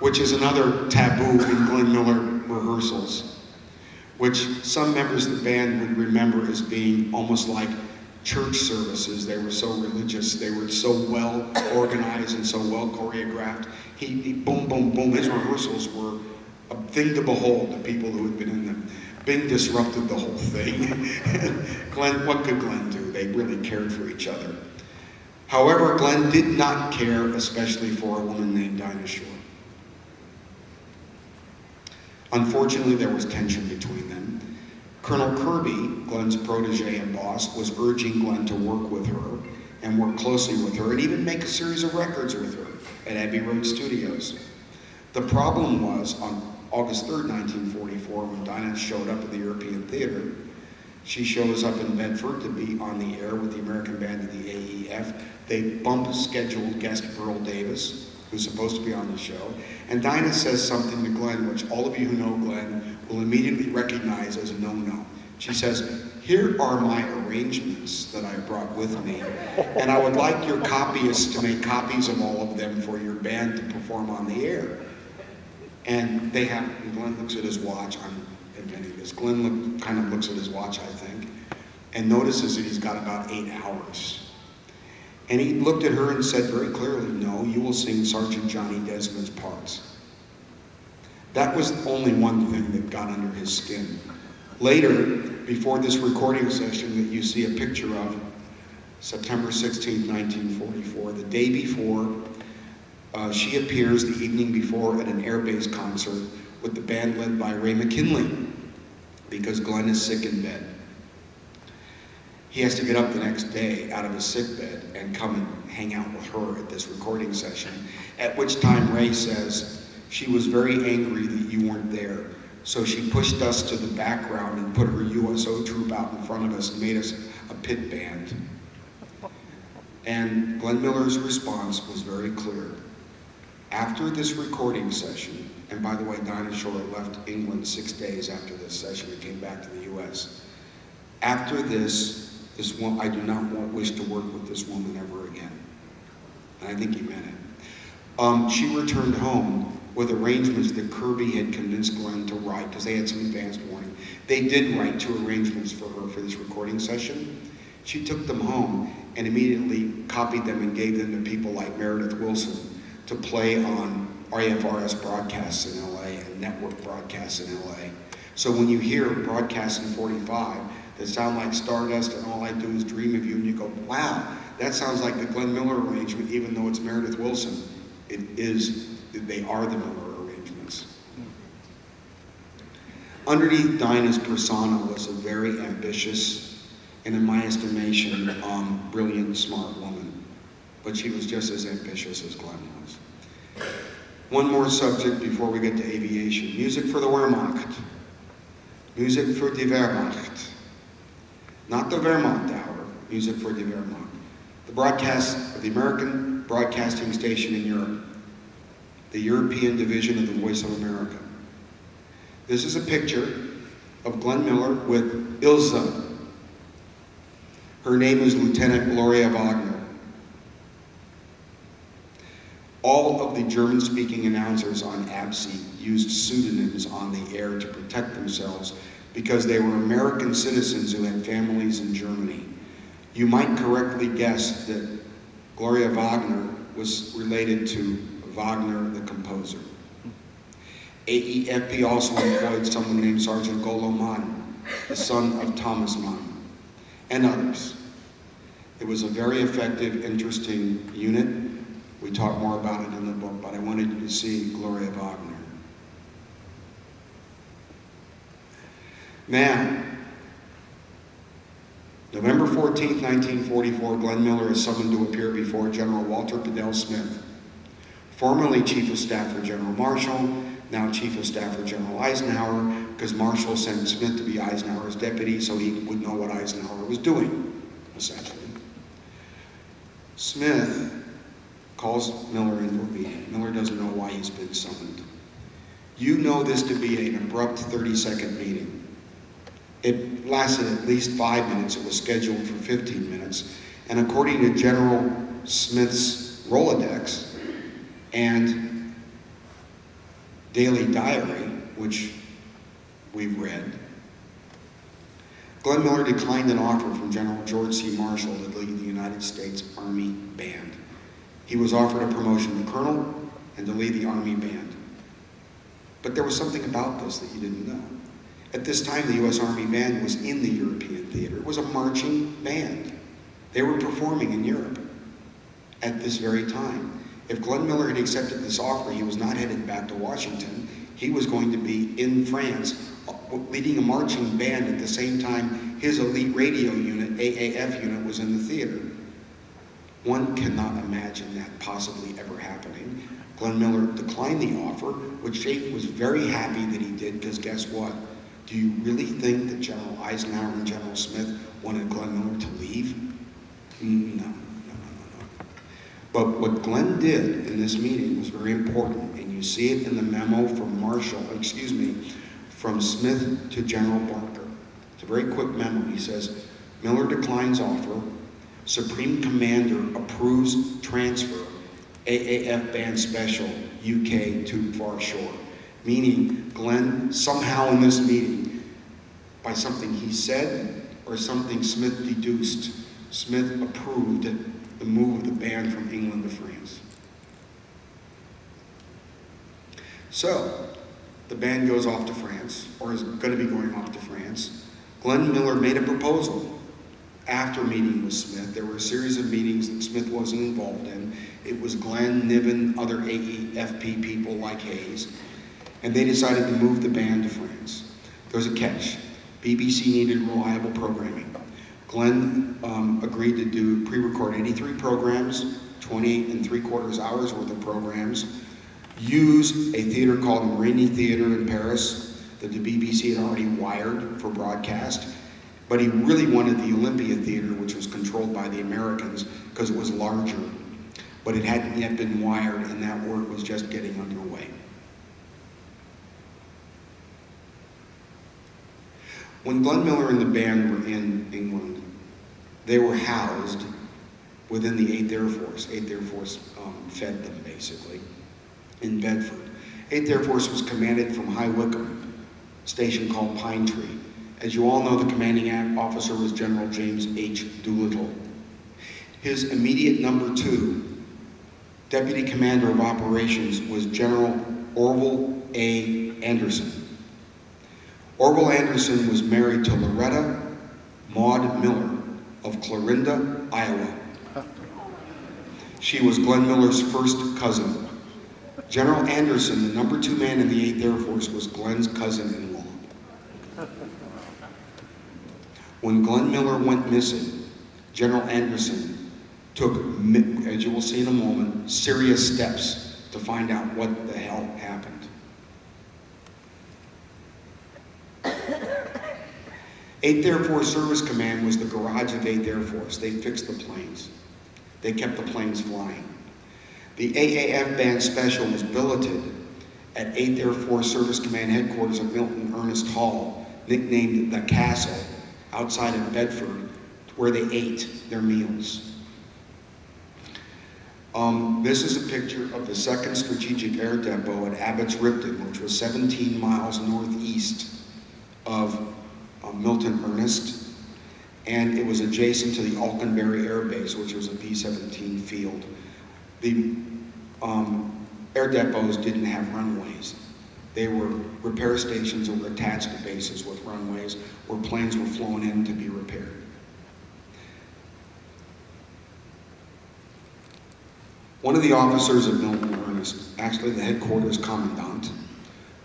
which is another taboo in Glenn Miller rehearsals, which some members of the band would remember as being almost like church services. They were so religious, they were so well organized and so well choreographed. He boom, boom, boom, his rehearsals were a thing to behold, the people who had been in them. Bing disrupted the whole thing. Glenn, what could Glenn do? They really cared for each other. However, Glenn did not care, especially for a woman named Dinah Shore. Unfortunately, there was tension between them. Colonel Kirby, Glenn's protege and boss, was urging Glenn to work with her and work closely with her and even make a series of records with her at Abbey Road Studios. The problem was, on August 3rd, 1944, when Dinah showed up at the European Theater, she shows up in Bedford to be on the air with the American band of the AEF. They bump scheduled guest Burl Davis, who's supposed to be on the show, and Dinah says something to Glenn, which all of you who know Glenn will immediately recognize as a no-no. She says, "Here are my arrangements that I brought with me, and I would like your copyists to make copies of all of them for your band to perform on the air." And they have, and Glenn looks at his watch, I'm admitting this, Glenn kind of looks at his watch, I think, and notices that he's got about 8 hours. And he looked at her and said very clearly, "No, you will sing Sergeant Johnny Desmond's parts." That was only one thing that got under his skin. Later, before this recording session that you see a picture of, September 16, 1944, the day before, she appears the evening before at an airbase concert with the band led by Ray McKinley, because Glenn is sick in bed. He has to get up the next day out of his sick bed and come and hang out with her at this recording session, at which time Ray says, "She was very angry that you weren't there, so she pushed us to the background and put her USO troupe out in front of us and made us a pit band." And Glenn Miller's response was very clear. After this recording session, and by the way, Dinah Shore left England 6 days after this session and came back to the US. After this one, I do not wish to work with this woman ever again. And I think he meant it. She returned home with arrangements that Kirby had convinced Glenn to write, because they had some advanced warning. They did write 2 arrangements for her for this recording session. She took them home and immediately copied them and gave them to people like Meredith Wilson to play on RFRS broadcasts in LA and network broadcasts in LA. So when you hear broadcasts in 45, that sound like Stardust and All I Do Is Dream of You, and you go, wow, that sounds like the Glenn Miller arrangement, even though it's Meredith Wilson. It is, they are the Miller arrangements. Underneath Dinah's persona was a very ambitious and, in my estimation, brilliant, smart woman. But she was just as ambitious as Glenn was. One more subject before we get to aviation. Music for the Wehrmacht. Music for die Wehrmacht. Not the Wehrmacht Hour, music for the Wehrmacht. The broadcast of the American Broadcasting Station in Europe, the European division of the Voice of America. This is a picture of Glenn Miller with Ilsa. Her name is Lieutenant Gloria Wagner. All of the German-speaking announcers on ABSI used pseudonyms on the air to protect themselves, because they were American citizens who had families in Germany. You might correctly guess that Gloria Wagner was related to Wagner the composer. AEFP also employed someone named Sergeant Golo Mann, the son of Thomas Mann, and others. It was a very effective, interesting unit. We talk more about it in the book, but I wanted you to see Gloria Wagner. Now, November 14, 1944, Glenn Miller is summoned to appear before General Walter Bedell Smith, formerly Chief of Staff for General Marshall, now Chief of Staff for General Eisenhower, because Marshall sent Smith to be Eisenhower's deputy so he would know what Eisenhower was doing, essentially. Smith calls Miller into a meeting. Miller doesn't know why he's been summoned. You know this to be an abrupt 30-second meeting. It lasted at least 5 minutes. It was scheduled for 15 minutes. And according to General Smith's Rolodex and daily diary, which we've read, Glenn Miller declined an offer from General George C. Marshall to lead the United States Army Band. He was offered a promotion to colonel and to lead the Army Band. But there was something about this that you didn't know. At this time, the U.S. Army Band was in the European theater. It was a marching band. They were performing in Europe at this very time. If Glenn Miller had accepted this offer, he was not headed back to Washington. He was going to be in France, leading a marching band at the same time his elite radio unit, AAF unit, was in the theater. One cannot imagine that possibly ever happening. Glenn Miller declined the offer, which SHAEF was very happy that he did, because guess what? Do you really think that General Eisenhower and General Smith wanted Glenn Miller to leave? No, no, no, no, no. But what Glenn did in this meeting was very important, and you see it in the memo from Smith to General Barker. It's a very quick memo. He says, Miller declines offer. Supreme Commander approves transfer. AAF Band Special, UK to Far Shore. Meaning, Glenn, somehow in this meeting, by something he said or something Smith deduced, Smith approved the move of the band from England to France. So, the band goes off to France, or is going to be going off to France. Glenn Miller made a proposal after meeting with Smith. There were a series of meetings that Smith wasn't involved in. It was Glenn, Niven, other AEFP people like Hayes. And they decided to move the band to France. There was a catch. BBC needed reliable programming. Glenn agreed to do pre-record 83 programs, 28 3/4 hours worth of programs, use a theater called Marigny Theater in Paris that the BBC had already wired for broadcast, but he really wanted the Olympia Theater, which was controlled by the Americans because it was larger, but it hadn't yet been wired and that work was just getting underway. When Glenn Miller and the band were in England, they were housed within the 8th Air Force. 8th Air Force fed them, basically, in Bedford. 8th Air Force was commanded from High Wycombe, a station called Pine Tree. As you all know, the commanding officer was General James H. Doolittle. His immediate number two, Deputy Commander of Operations, was General Orville A. Anderson. Orville Anderson was married to Loretta Maud Miller of Clarinda, Iowa. She was Glenn Miller's first cousin. General Anderson, the number two man in the 8th Air Force, was Glenn's cousin-in-law. When Glenn Miller went missing, General Anderson took, as you will see in a moment, serious steps to find out what the hell happened. Eighth Air Force Service Command was the garage of 8th Air Force. They fixed the planes. They kept the planes flying. The AAF Band Special was billeted at 8th Air Force Service Command headquarters of Milton Ernest Hall, nicknamed the Castle, outside of Bedford, where they ate their meals. This is a picture of the 2nd Strategic Air Depot at Abbots Ripton, which was 17 miles northeast of Milton Ernest, and it was adjacent to the Alconbury Air Base, which was a B-17 field. The air depots didn't have runways. They were repair stations that were attached to bases with runways where planes were flown in to be repaired. One of the officers of Milton Ernest, actually the headquarters commandant,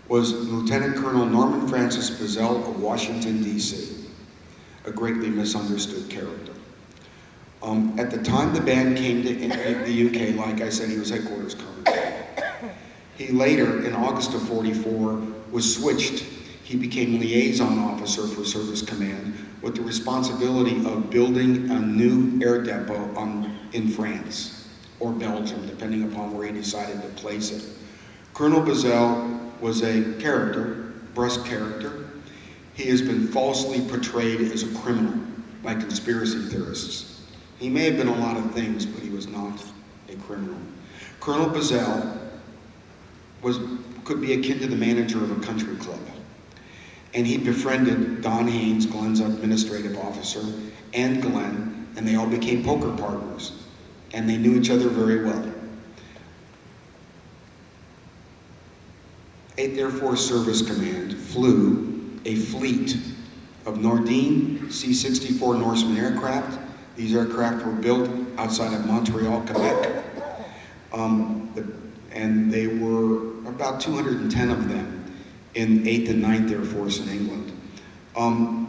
was Lieutenant Colonel Norman Francis Buzzell of Washington, D.C., a greatly misunderstood character. At the time the band came to the UK, like I said, he was headquarters commandant. He later, in August of '44, was switched. He became liaison officer for Service Command with the responsibility of building a new air depot in France or Belgium, depending upon where he decided to place it. Colonel Buzzell was a character, brusque character. He has been falsely portrayed as a criminal by conspiracy theorists. He may have been a lot of things, but he was not a criminal. Colonel Buzzell could be akin to the manager of a country club. And he befriended Don Haynes, Glenn's administrative officer, and Glenn, and they all became poker partners. And they knew each other very well. Eighth Air Force Service Command flew a fleet of Nordine C-64 Norseman aircraft. These aircraft were built outside of Montreal, Quebec. And they were about 210 of them in 8th and 9th Air Force in England.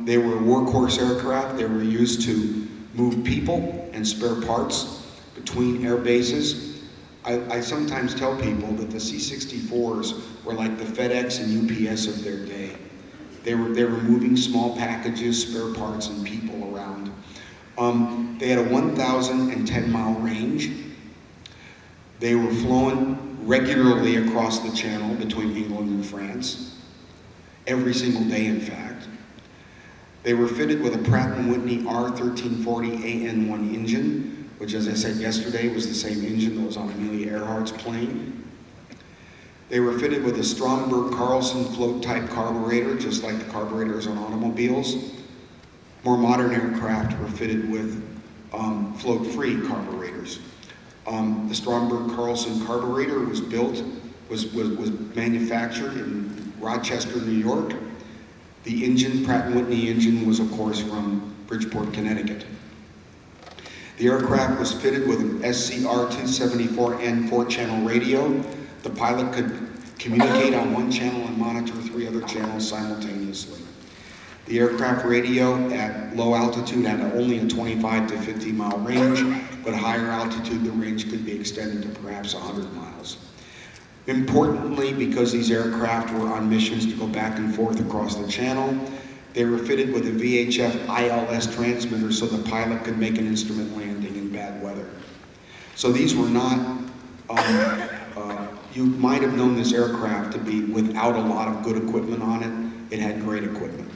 They were workhorse aircraft. They were used to move people and spare parts between air bases. I sometimes tell people that the C-64s were like the FedEx and UPS of their day. They were moving small packages, spare parts, and people around. They had a 1,010-mile range. They were flown regularly across the channel between England and France, every single day, in fact. They were fitted with a Pratt & Whitney R1340AN1 engine, which, as I said yesterday, was the same engine that was on Amelia Earhart's plane. They were fitted with a Stromberg Carlson float-type carburetor, just like the carburetors on automobiles. More modern aircraft were fitted with float-free carburetors. The Stromberg Carlson carburetor was built, was manufactured in Rochester, New York. The engine, Pratt & Whitney engine, was of course from Bridgeport, Connecticut. The aircraft was fitted with an SCR-274N 4-channel radio. The pilot could communicate on one channel and monitor 3 other channels simultaneously. The aircraft radio at low altitude had only a 25 to 50 mile range, but higher altitude the range could be extended to perhaps 100 miles. Importantly, because these aircraft were on missions to go back and forth across the channel, they were fitted with a VHF ILS transmitter so the pilot could make an instrument landing in bad weather. So these were not, you might have known this aircraft to be without a lot of good equipment on it. It had great equipment.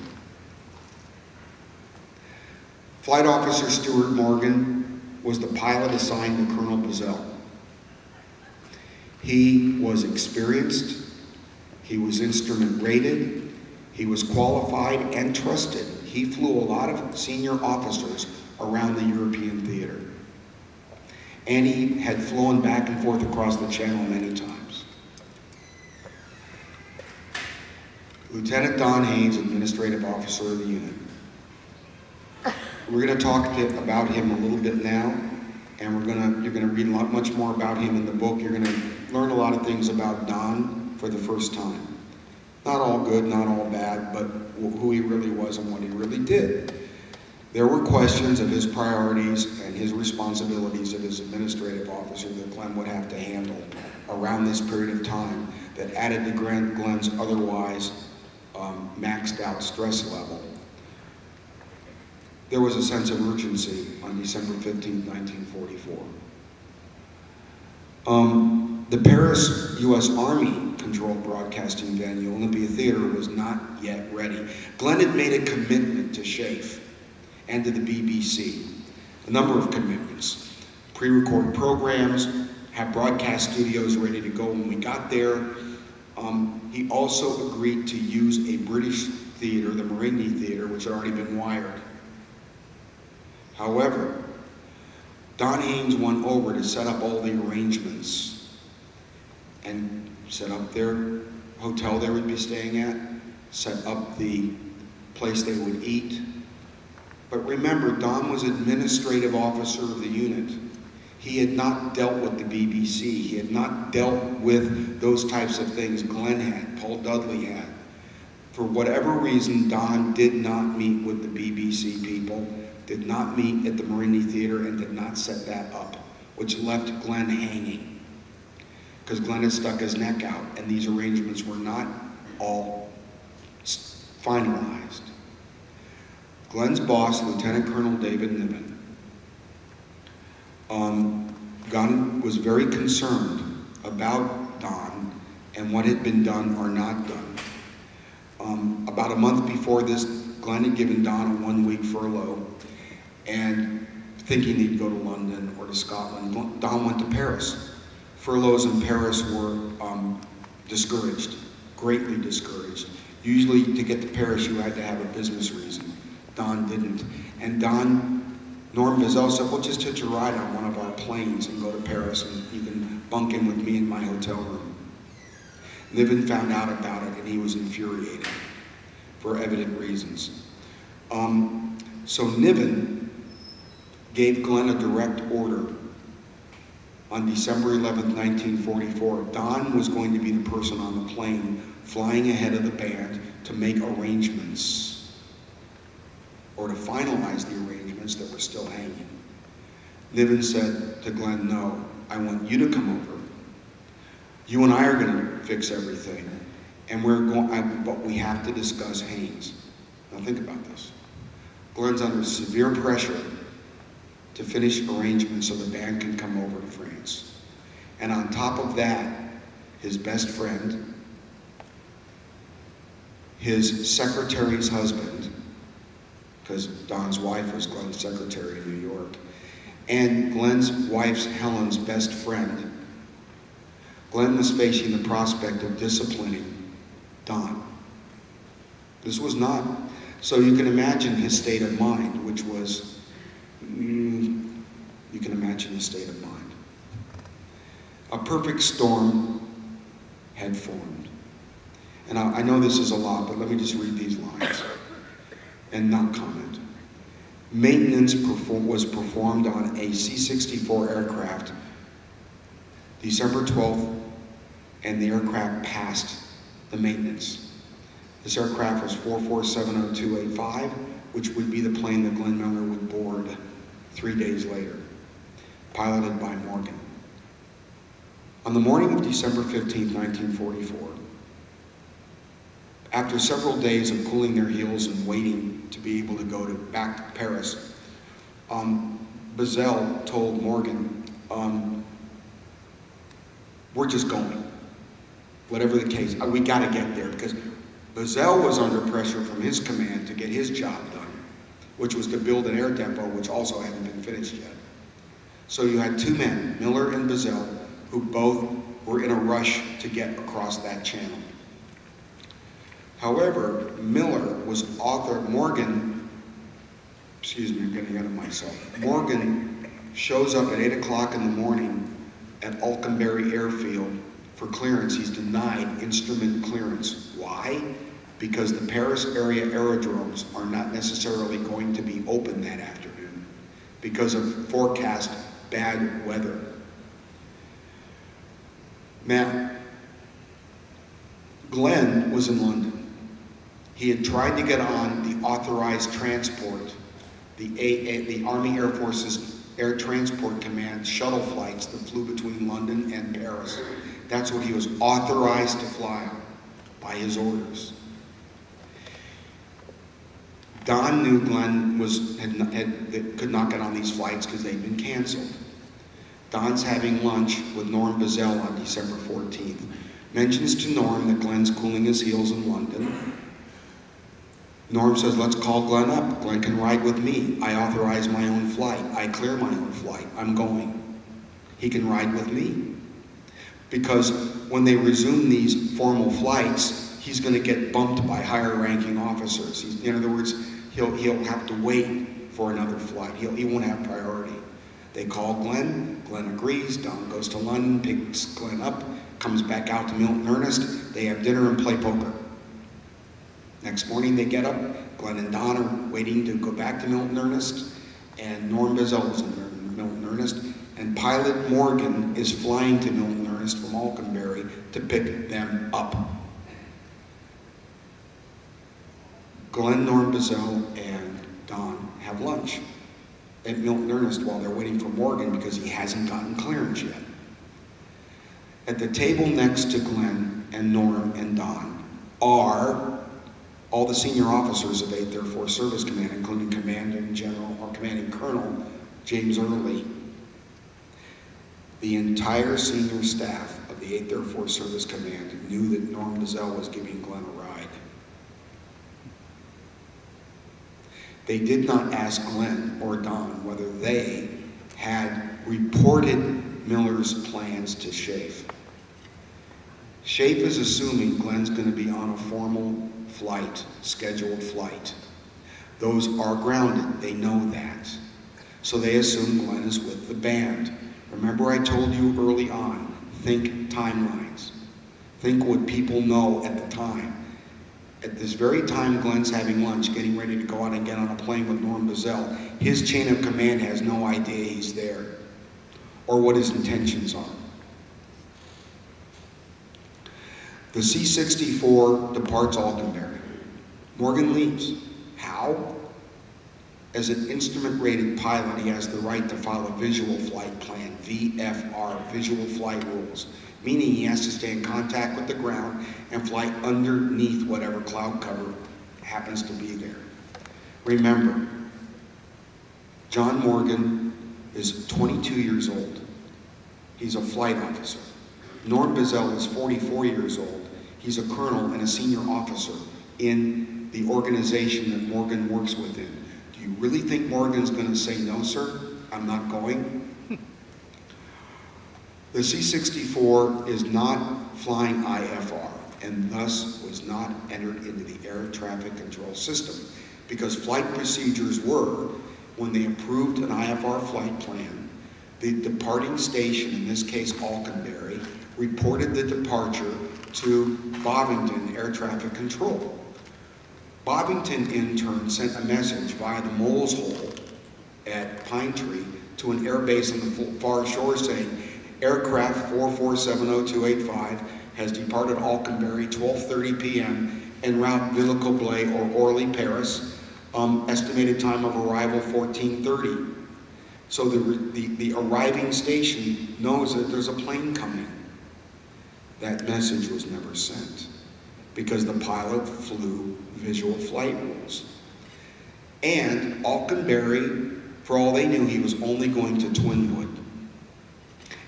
Flight Officer Stuart Morgan was the pilot assigned to Colonel Buzzell. He was experienced, he was instrument rated, he was qualified and trusted. He flew a lot of senior officers around the European theater. And he had flown back and forth across the channel many times. Lieutenant Don Haynes, administrative officer of the unit. We're going to talk about him a little bit now, and you're going to read much more about him in the book. You're going to learn a lot of things about Don for the first time. Not all good, not all bad, but who he really was and what he really did. There were questions of his priorities and his responsibilities of his administrative officer that Glenn would have to handle around this period of time that added to Glenn's otherwise maxed out stress level. There was a sense of urgency on December 15, 1944. The Paris U.S. Army controlled broadcasting venue, Olympia Theater, was not yet ready. Glenn had made a commitment to SHAEF and to the BBC, a number of commitments. Pre-record programs, have broadcast studios ready to go when we got there. He also agreed to use a British theater, the Marigny Theater, which had already been wired. However, Don Haynes went over to set up all the arrangements and set up their hotel they would be staying at, set up the place they would eat. But remember, Don was administrative officer of the unit. He had not dealt with the BBC. He had not dealt with those types of things Glenn had, Paul Dudley had. For whatever reason, Don did not meet with the BBC people, did not meet at the Marini Theater, and did not set that up, which left Glenn hanging, because Glenn had stuck his neck out, and these arrangements were not all finalized. Glenn's boss, Lieutenant Colonel David Niven, was very concerned about Don and what had been done or not done. About a month before this, Glenn had given Don a one-week furlough, and thinking he'd go to London or to Scotland, Don went to Paris. Furloughs in Paris were discouraged, greatly discouraged. Usually to get to Paris, you had to have a business reason. Don didn't. And Norm Mazel said, well, just hitch a ride on one of our planes and go to Paris, and you can bunk in with me in my hotel room. Niven found out about it, and he was infuriated for evident reasons. So Niven gave Glenn a direct order on December 11th, 1944. Don was going to be the person on the plane flying ahead of the band to make arrangements, or to finalize the arrangements that were still hanging. Niven said to Glenn, no, I want you to come over. You and I are gonna fix everything, and but we have to discuss Haynes. Now think about this. Glenn's under severe pressure to finish arrangements so the band can come over to France. And on top of that, his best friend, his secretary's husband, because Don's wife was Glenn's secretary in New York, and Glenn's wife's, Helen's, best friend, Glenn was facing the prospect of disciplining Don. This was not, so you can imagine his state of mind, which was, you can imagine his state of mind. A perfect storm had formed. And I know this is a lot, but let me just read these lines and not comment. Maintenance was performed on a C-64 aircraft December 12th, and the aircraft passed the maintenance. This aircraft was 4470285, which would be the plane that Glenn Miller would board 3 days later, piloted by Morgan. On the morning of December 15th, 1944, after several days of cooling their heels and waiting to be able to go back to Paris, Bazell told Morgan, we're just going, whatever the case. We gotta get there, because Bazell was under pressure from his command to get his job done, which was to build an air depot, which also hadn't been finished yet. So you had two men, Miller and Bazell, who both were in a rush to get across that channel. However, Miller was Morgan shows up at 8 o'clock in the morning at Alconbury Airfield for clearance. He's denied instrument clearance. Why? Because the Paris area aerodromes are not necessarily going to be open that afternoon because of forecast bad weather. Now, Glenn was in London. He had tried to get on the authorized transport, the Army Air Force's Air Transport Command shuttle flights that flew between London and Paris. That's what he was authorized to fly on by his orders. Don knew Glenn could not get on these flights because they'd been canceled. Don's having lunch with Norm Bazell on December 14th. Mentions to Norm that Glenn's cooling his heels in London. Norm says, let's call Glenn up. Glenn can ride with me. I authorize my own flight. I clear my own flight. I'm going. He can ride with me. Because when they resume these formal flights, he's going to get bumped by higher ranking officers. In other words, he'll have to wait for another flight. He won't have priority. They call Glenn, Glenn agrees, Don goes to London, picks Glenn up, comes back out to Milton Ernest, they have dinner and play poker. Next morning they get up, Glenn and Don are waiting to go back to Milton Ernest, and Norm Bazell is in Milton Ernest, and Pilot Morgan is flying to Milton Ernest from Alconbury to pick them up. Glenn, Norm Bazell, and Don have lunch at Milton Ernest while they're waiting for Morgan because he hasn't gotten clearance yet. At the table next to Glenn and Norm and Don are all the senior officers of 8th Air Force Service Command, including Commanding General or Commanding Colonel James Early. The entire senior staff of the 8th Air Force Service Command knew that Norm Bazell was giving Glenn a ride. They did not ask Glenn or Don whether they had reported Miller's plans to SHAEF. SHAEF is assuming Glenn's going to be on a formal flight, scheduled flight. Those are grounded, they know that. So they assume Glenn is with the band. Remember I told you early on, think timelines. Think what people know at the time. At this very time, Glenn's having lunch, getting ready to go out and get on a plane with Norm Bazell. His chain of command has no idea he's there or what his intentions are. The C-64 departs Alconbury. Morgan leaves. How? As an instrument-rated pilot, he has the right to file a visual flight plan, VFR, visual flight rules, meaning he has to stay in contact with the ground and fly underneath whatever cloud cover happens to be there. Remember, John Morgan is 22 years old. He's a flight officer. Norm Bazell is 44 years old. He's a colonel and a senior officer in the organization that Morgan works within. Do you really think Morgan's gonna say, no, sir, I'm not going? The C-64 is not flying IFR and thus was not entered into the air traffic control system because flight procedures were, when they approved an IFR flight plan, the departing station, in this case Alconbury, reported the departure to Bovington Air Traffic Control. Bovington in turn sent a message via the mole's hole at Pine Tree to an air base on the far shore saying, aircraft 4470285 has departed Alconbury 12:30 p.m. en route Villacoblet or Orly, Paris. Estimated time of arrival 14:30. So the arriving station knows that there's a plane coming. That message was never sent because the pilot flew visual flight rules. And Alconbury, for all they knew, he was only going to Twinwood,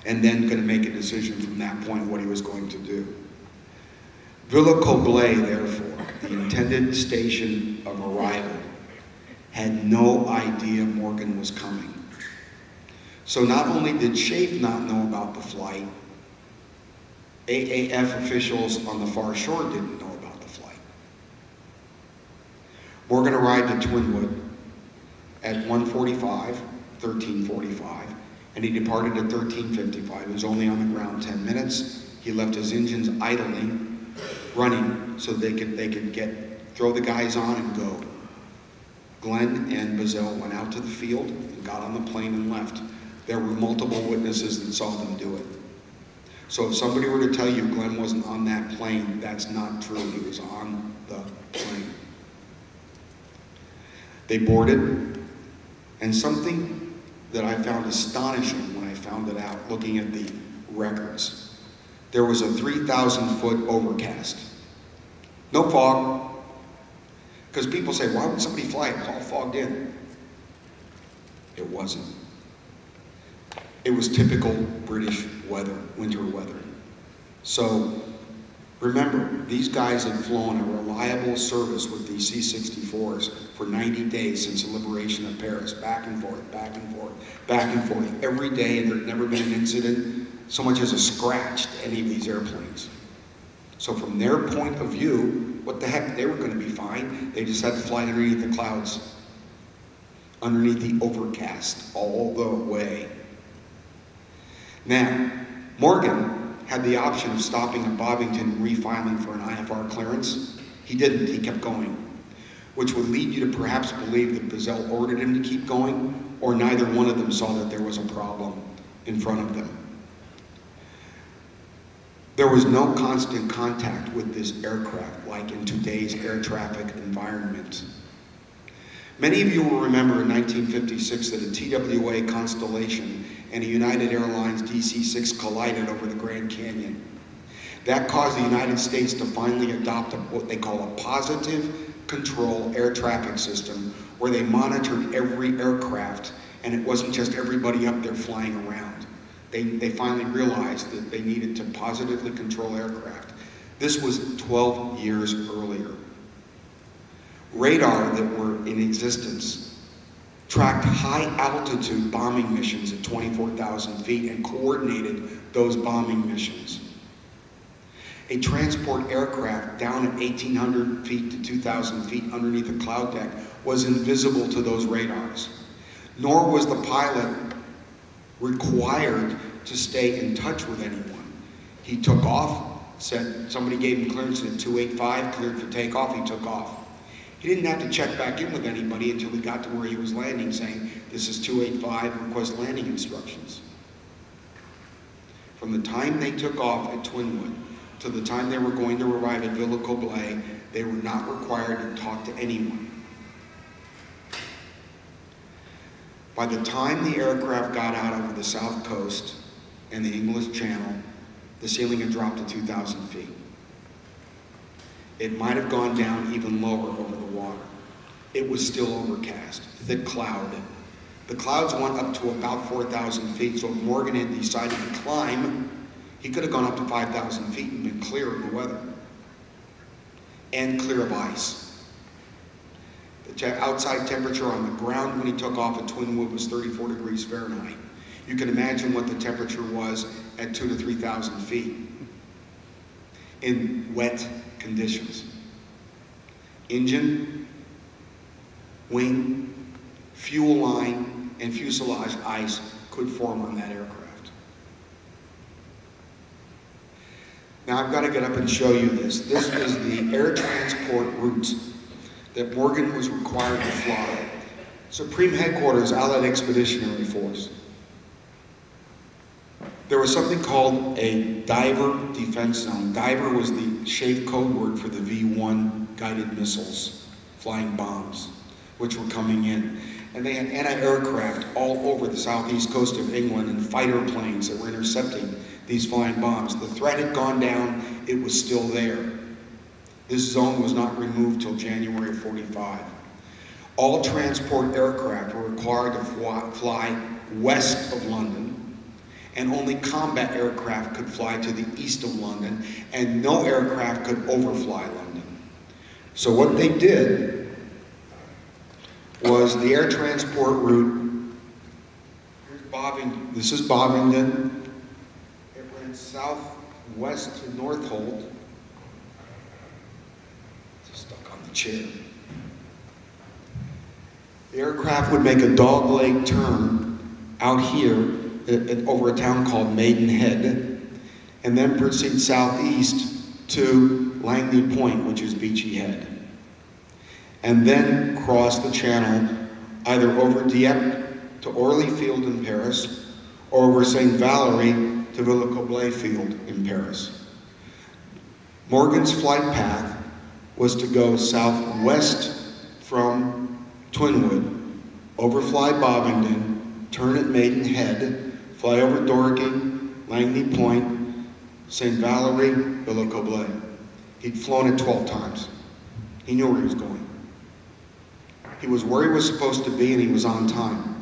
and then going to make a decision from that point what he was going to do. Villacoblet, therefore, the intended station of arrival, had no idea Morgan was coming. So not only did SHAEF not know about the flight, AAF officials on the far shore didn't know about the flight. Morgan arrived at Twinwood at 13:45, and he departed at 13:55. He was only on the ground 10 minutes. He left his engines idling, running, so they could throw the guys on and go. Glenn and Bazell went out to the field and got on the plane and left. There were multiple witnesses that saw them do it. So if somebody were to tell you Glenn wasn't on that plane, that's not true. He was on the plane. They boarded, and something that I found astonishing when I found it out looking at the records. There was a 3,000-foot overcast. No fog, because people say, why would somebody fly it? It's all fogged in. It wasn't. It was typical British weather, winter weather. So remember, these guys had flown a reliable service with these C-64s for 90 days since the liberation of Paris, back and forth, back and forth, back and forth, every day, and there had never been an incident so much as a scratch to any of these airplanes. So from their point of view, what the heck, they were going to be fine. They just had to fly underneath the clouds. underneath the overcast all the way. Now, Morgan had the option of stopping at Bobbington and refiling for an IFR clearance. He didn't, he kept going, which would lead you to perhaps believe that Bazell ordered him to keep going, or neither one of them saw that there was a problem in front of them. There was no constant contact with this aircraft like in today's air traffic environment. Many of you will remember in 1956 that a TWA Constellation and a United Airlines DC-6 collided over the Grand Canyon. That caused the United States to finally adopt what they call a positive control air traffic system, where they monitored every aircraft, and it wasn't just everybody up there flying around. They finally realized that they needed to positively control aircraft. This was 12 years earlier. Radar that were in existence tracked high altitude bombing missions at 24,000 feet and coordinated those bombing missions. A transport aircraft down at 1,800 feet to 2,000 feet underneath a cloud deck was invisible to those radars, nor was the pilot required to stay in touch with anyone. He took off, said somebody gave him clearance at 285, cleared for takeoff, he took off. He didn't have to check back in with anybody until he got to where he was landing, saying, this is 285, request landing instructions. From the time they took off at Twinwood to the time they were going to arrive at Villa Coblai, they were not required to talk to anyone. By the time the aircraft got out over the South Coast and the English Channel, the ceiling had dropped to 2,000 feet. It might have gone down even lower over the water. It was still overcast, thick cloud. The clouds went up to about 4,000 feet, so if Morgan had decided to climb, he could have gone up to 5,000 feet and been clear of the weather and clear of ice. The outside temperature on the ground when he took off at Twinwood was 34 degrees Fahrenheit. You can imagine what the temperature was at 2,000 to 3,000 feet in wet conditions. Engine, wing, fuel line, and fuselage ice could form on that aircraft. Now I've got to get up and show you this. This is the air transport route that Morgan was required to fly. Supreme Headquarters, Allied Expeditionary Force. There was something called a diver defense zone. Diver was the SHAEF code word for the V-1 guided missiles, flying bombs, which were coming in. And they had anti-aircraft all over the southeast coast of England and fighter planes that were intercepting these flying bombs. The threat had gone down, it was still there. This zone was not removed till January of '45. All transport aircraft were required to fly west of London, and only combat aircraft could fly to the east of London, and no aircraft could overfly London. So what they did was the air transport route, here's Bobbington, this is Bobbington, it ran southwest to Northolt, chair. The aircraft would make a dogleg turn out here over a town called Maidenhead and then proceed southeast to Langley Point, which is Beachy Head, and then cross the channel either over Dieppe to Orly Field in Paris or over St. Valery to Villa Coblai Field in Paris. Morgan's flight path was to go southwest from Twinwood, overfly Bobbington, turn at Maidenhead, fly over Dorking, Langley Point, St. Valery, Villa Coblai. He'd flown it 12 times. He knew where he was going. He was where he was supposed to be and he was on time.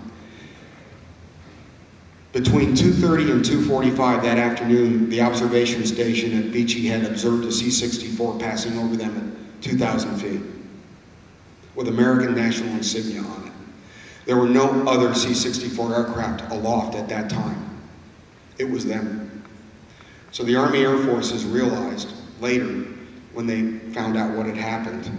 Between 2:30 and 2:45 that afternoon, the observation station at Beachy Head observed a C-64 passing over them at 2,000 feet with American national insignia on it. There were no other C-64 aircraft aloft at that time. It was them. So the Army Air Forces realized later, when they found out what had happened,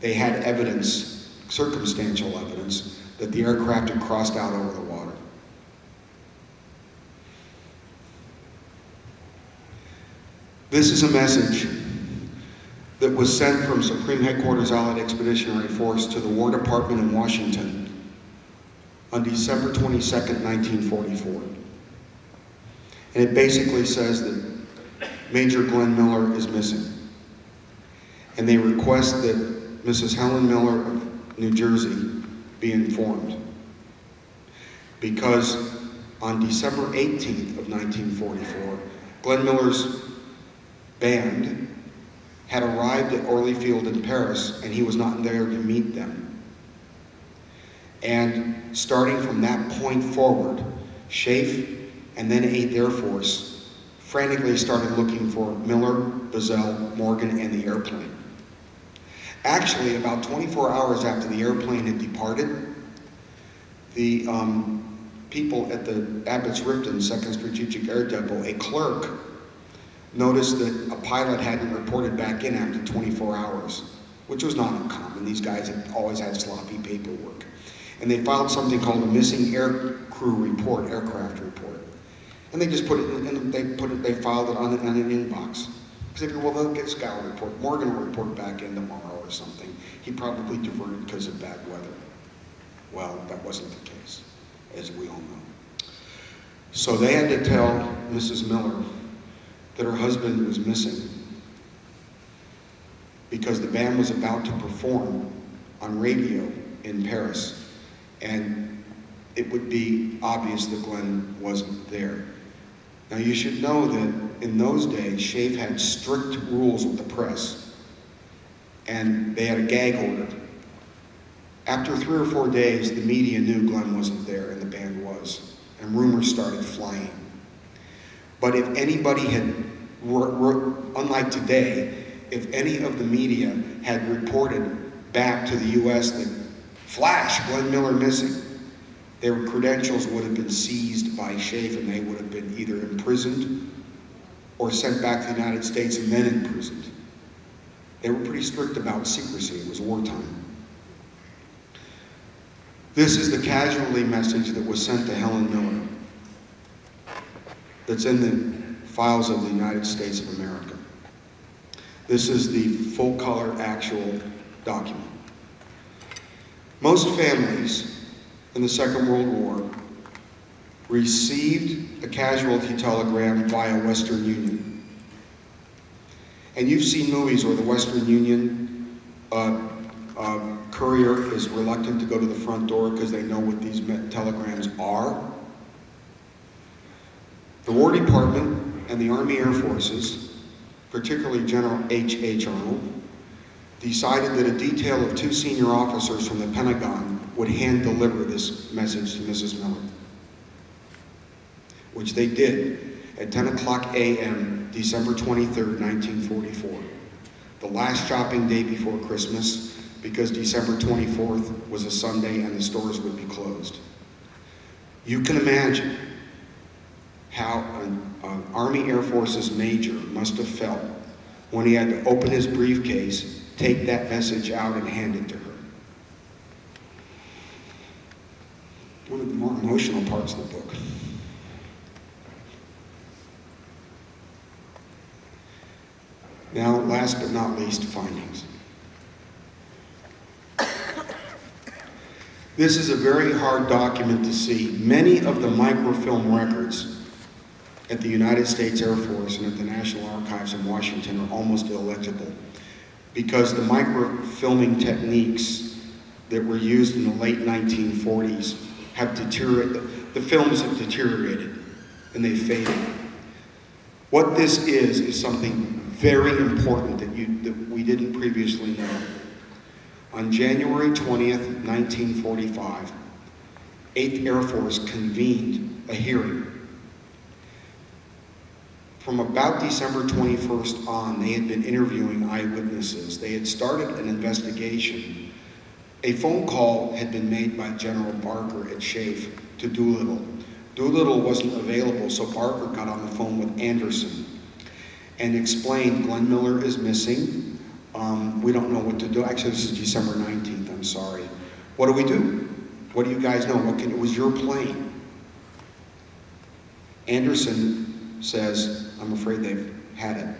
they had evidence, circumstantial evidence, that the aircraft had crossed out over the water. This is a message that was sent from Supreme Headquarters Allied Expeditionary Force to the War Department in Washington on December 22nd, 1944. And it basically says that Major Glenn Miller is missing. And they request that Mrs. Helen Miller of New Jersey be informed. Because on December 18th of 1944, Glenn Miller's band had arrived at Orly Field in Paris, and he was not there to meet them. And starting from that point forward, SHAEF and then 8th Air Force frantically started looking for Miller, Bazell, Morgan, and the airplane. Actually, about 24 hours after the airplane had departed, the people at the Abbots-Ripton 2nd Strategic Air Depot, a clerk, noticed that a pilot hadn't reported back in after 24 hours, which was not uncommon. These guys had always had sloppy paperwork. And they filed something called a missing air crew report, aircraft report. And they just put it in, and they filed it on an inbox. Because if you, well, they'll get Scowl report, Morgan will report back in tomorrow or something. He probably diverted because of bad weather. Well, that wasn't the case, as we all know. So they had to tell Mrs. Miller that her husband was missing because the band was about to perform on radio in Paris, and it would be obvious that Glenn wasn't there. Now you should know that in those days, SHAEF had strict rules with the press, and they had a gag order. After 3 or 4 days, the media knew Glenn wasn't there and the band was, and rumors started flying. But if anybody had, unlike today, if any of the media had reported back to the U.S. that, flash, Glenn Miller missing, their credentials would have been seized by SHAEF, and they would have been either imprisoned or sent back to the United States and then imprisoned. They were pretty strict about secrecy. It was wartime. This is the casualty message that was sent to Helen Miller, that's in the files of the United States of America. This is the full color actual document. Most families in the Second World War received a casualty telegram via Western Union. And you've seen movies where the Western Union courier is reluctant to go to the front door because they know what these telegrams are. The War Department and the Army Air Forces, particularly General H.H. Arnold, decided that a detail of 2 senior officers from the Pentagon would hand deliver this message to Mrs. Miller, which they did at 10 o'clock a.m., December 23rd, 1944, the last shopping day before Christmas, because December 24th was a Sunday and the stores would be closed. You can imagine how an Army Air Forces major must have felt when he had to open his briefcase, take that message out, and hand it to her. One of the more emotional parts of the book. Now, last but not least, findings. This is a very hard document to see. Many of the microfilm records at the United States Air Force and at the National Archives in Washington are almost illegible because the microfilming techniques that were used in the late 1940s have deteriorated. The films have deteriorated and they faded. What this is something very important that we didn't previously know. On January 20th, 1945, 8th Air Force convened a hearing. From about December 21st on, they had been interviewing eyewitnesses. They had started an investigation. A phone call had been made by General Barker at SHAEF to Doolittle. Doolittle wasn't available, so Barker got on the phone with Anderson and explained, Glenn Miller is missing. We don't know what to do. Actually, this is December 19th, I'm sorry. What do we do? What do you guys know? It was your plane. Anderson says, I'm afraid they've had it.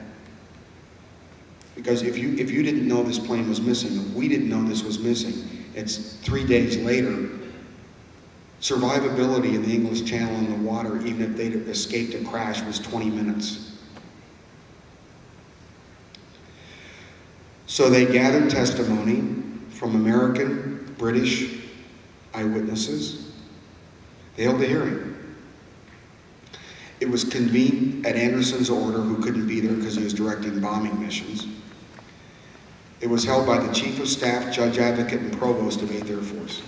Because if you didn't know this plane was missing, if we didn't know this was missing, it's 3 days later. Survivability in the English Channel in the water, even if they'd escaped a crash, was 20 minutes. So they gathered testimony from American, British eyewitnesses. They held the hearing. It was convened at Anderson's order, who couldn't be there because he was directing bombing missions. It was held by the Chief of Staff, Judge Advocate, and Provost of 8th Air Force.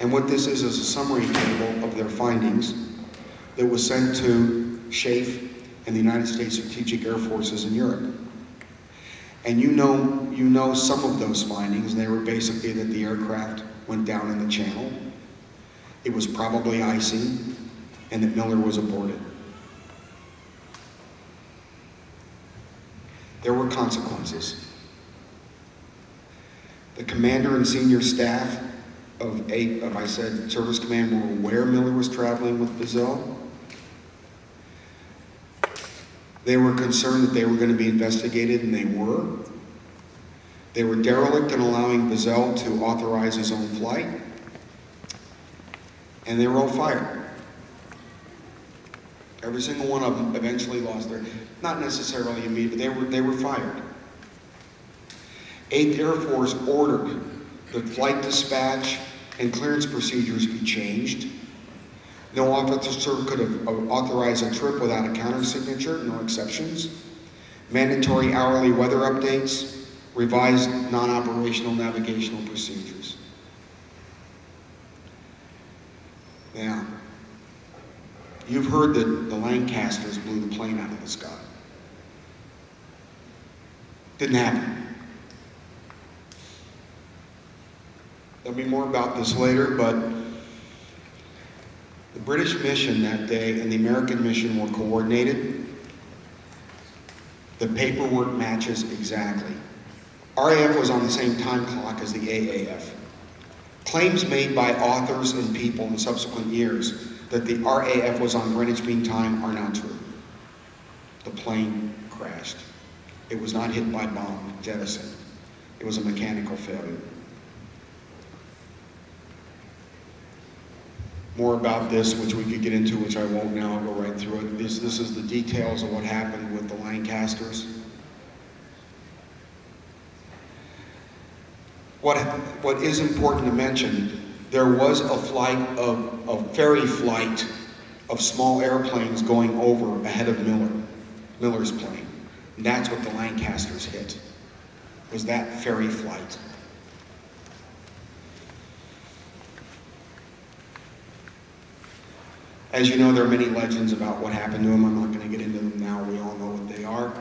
And what this is a summary table of their findings that was sent to SHAEF and the United States Strategic Air Forces in Europe. And you know some of those findings, and they were basically that the aircraft went down in the channel, it was probably icing, and that Miller was aborted. There were consequences. The commander and senior staff of Service Command were aware Miller was traveling with Bazell. They were concerned that they were going to be investigated, and they were. They were derelict in allowing Bazell to authorize his own flight, and they were all fired. Every single one of them eventually lost their, not necessarily immediately, but they were fired. 8th Air Force ordered that flight dispatch and clearance procedures be changed. No officer could have authorized a trip without a countersignature, no exceptions. Mandatory hourly weather updates, revised non-operational navigational procedures. Now, you've heard that the Lancasters blew the plane out of the sky. Didn't happen. There'll be more about this later, but the British mission that day and the American mission were coordinated. The paperwork matches exactly. RAF was on the same time clock as the AAF. Claims made by authors and people in subsequent years that the RAF was on Greenwich Mean Time are not true. The plane crashed. It was not hit by bomb, jettison. It was a mechanical failure. More about this, which we could get into, which I won't now, I'll go right through it. This is the details of what happened with the Lancasters. What is important to mention, there was a flight of, ferry flight of small airplanes going over ahead of Miller's plane. And that's what the Lancasters hit, was that ferry flight. As you know, there are many legends about what happened to him. I'm not going to get into them now. We all know what they are.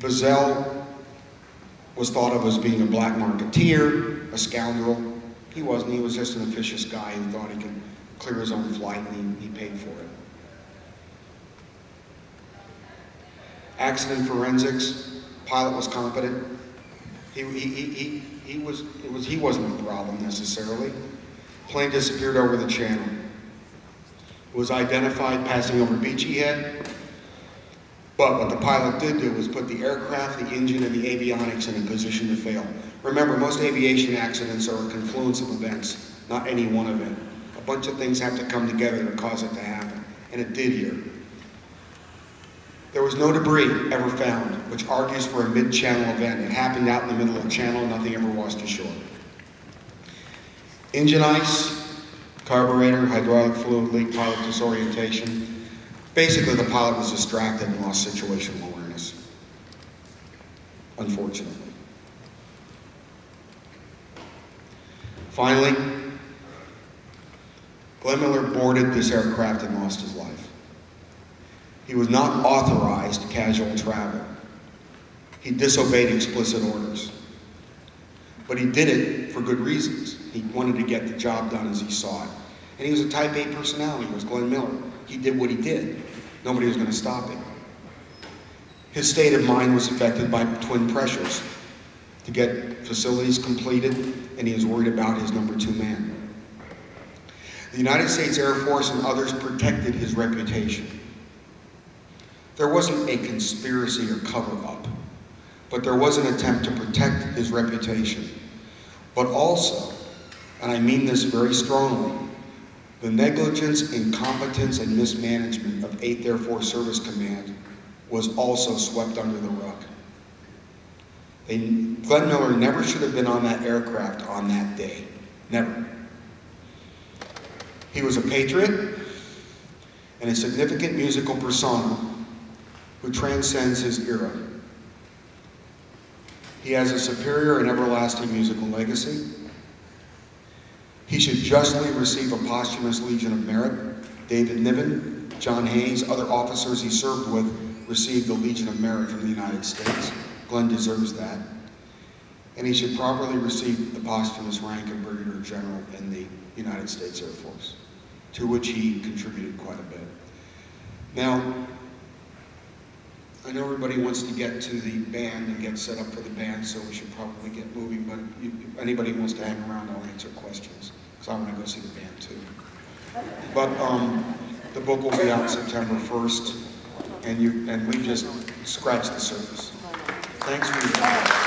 Bazell was thought of as being a black marketeer, a scoundrel. He wasn't. He was just an officious guy who thought he could clear his own flight, and he paid for it. Accident forensics. Pilot was competent. He wasn't a problem necessarily. Plane disappeared over the channel. It was identified passing over Beachy Head, but what the pilot did do was put the aircraft, the engine, and the avionics in a position to fail. Remember, most aviation accidents are a confluence of events, not any one event. A bunch of things have to come together to cause it to happen, and it did here. There was no debris ever found, which argues for a mid-channel event. It happened out in the middle of the channel, nothing ever washed ashore. Engine ice, carburetor, hydraulic fluid leak, pilot disorientation. Basically, the pilot was distracted and lost situational awareness, unfortunately. Finally, Glenn Miller boarded this aircraft and lost his life. He was not authorized casual travel. He disobeyed explicit orders. But he did it for good reasons. He wanted to get the job done as he saw it. And he was a type A personality. He was Glenn Miller. He did what he did. Nobody was going to stop him. His state of mind was affected by twin pressures. to get facilities completed, and he was worried about his number two man. The United States Air Force and others protected his reputation. There wasn't a conspiracy or cover-up, but there was an attempt to protect his reputation. But also, and I mean this very strongly, the negligence, incompetence, and mismanagement of 8th Air Force Service Command was also swept under the rug. Glenn Miller never should have been on that aircraft on that day. Never. He was a patriot and a significant musical persona who transcends his era. He has a superior and everlasting musical legacy. He should justly receive a posthumous Legion of Merit. David Niven, John Haynes, other officers he served with received the Legion of Merit from the United States. Glenn deserves that. And he should properly receive the posthumous rank of Brigadier General in the United States Air Force, to which he contributed quite a bit. Now, I know everybody wants to get to the band and get set up for the band, so we should probably get moving, but if anybody wants to hang around, I'll answer questions, because I want to go see the band too. But the book will be out September 1st, and we just scratched the surface. Thanks for your time.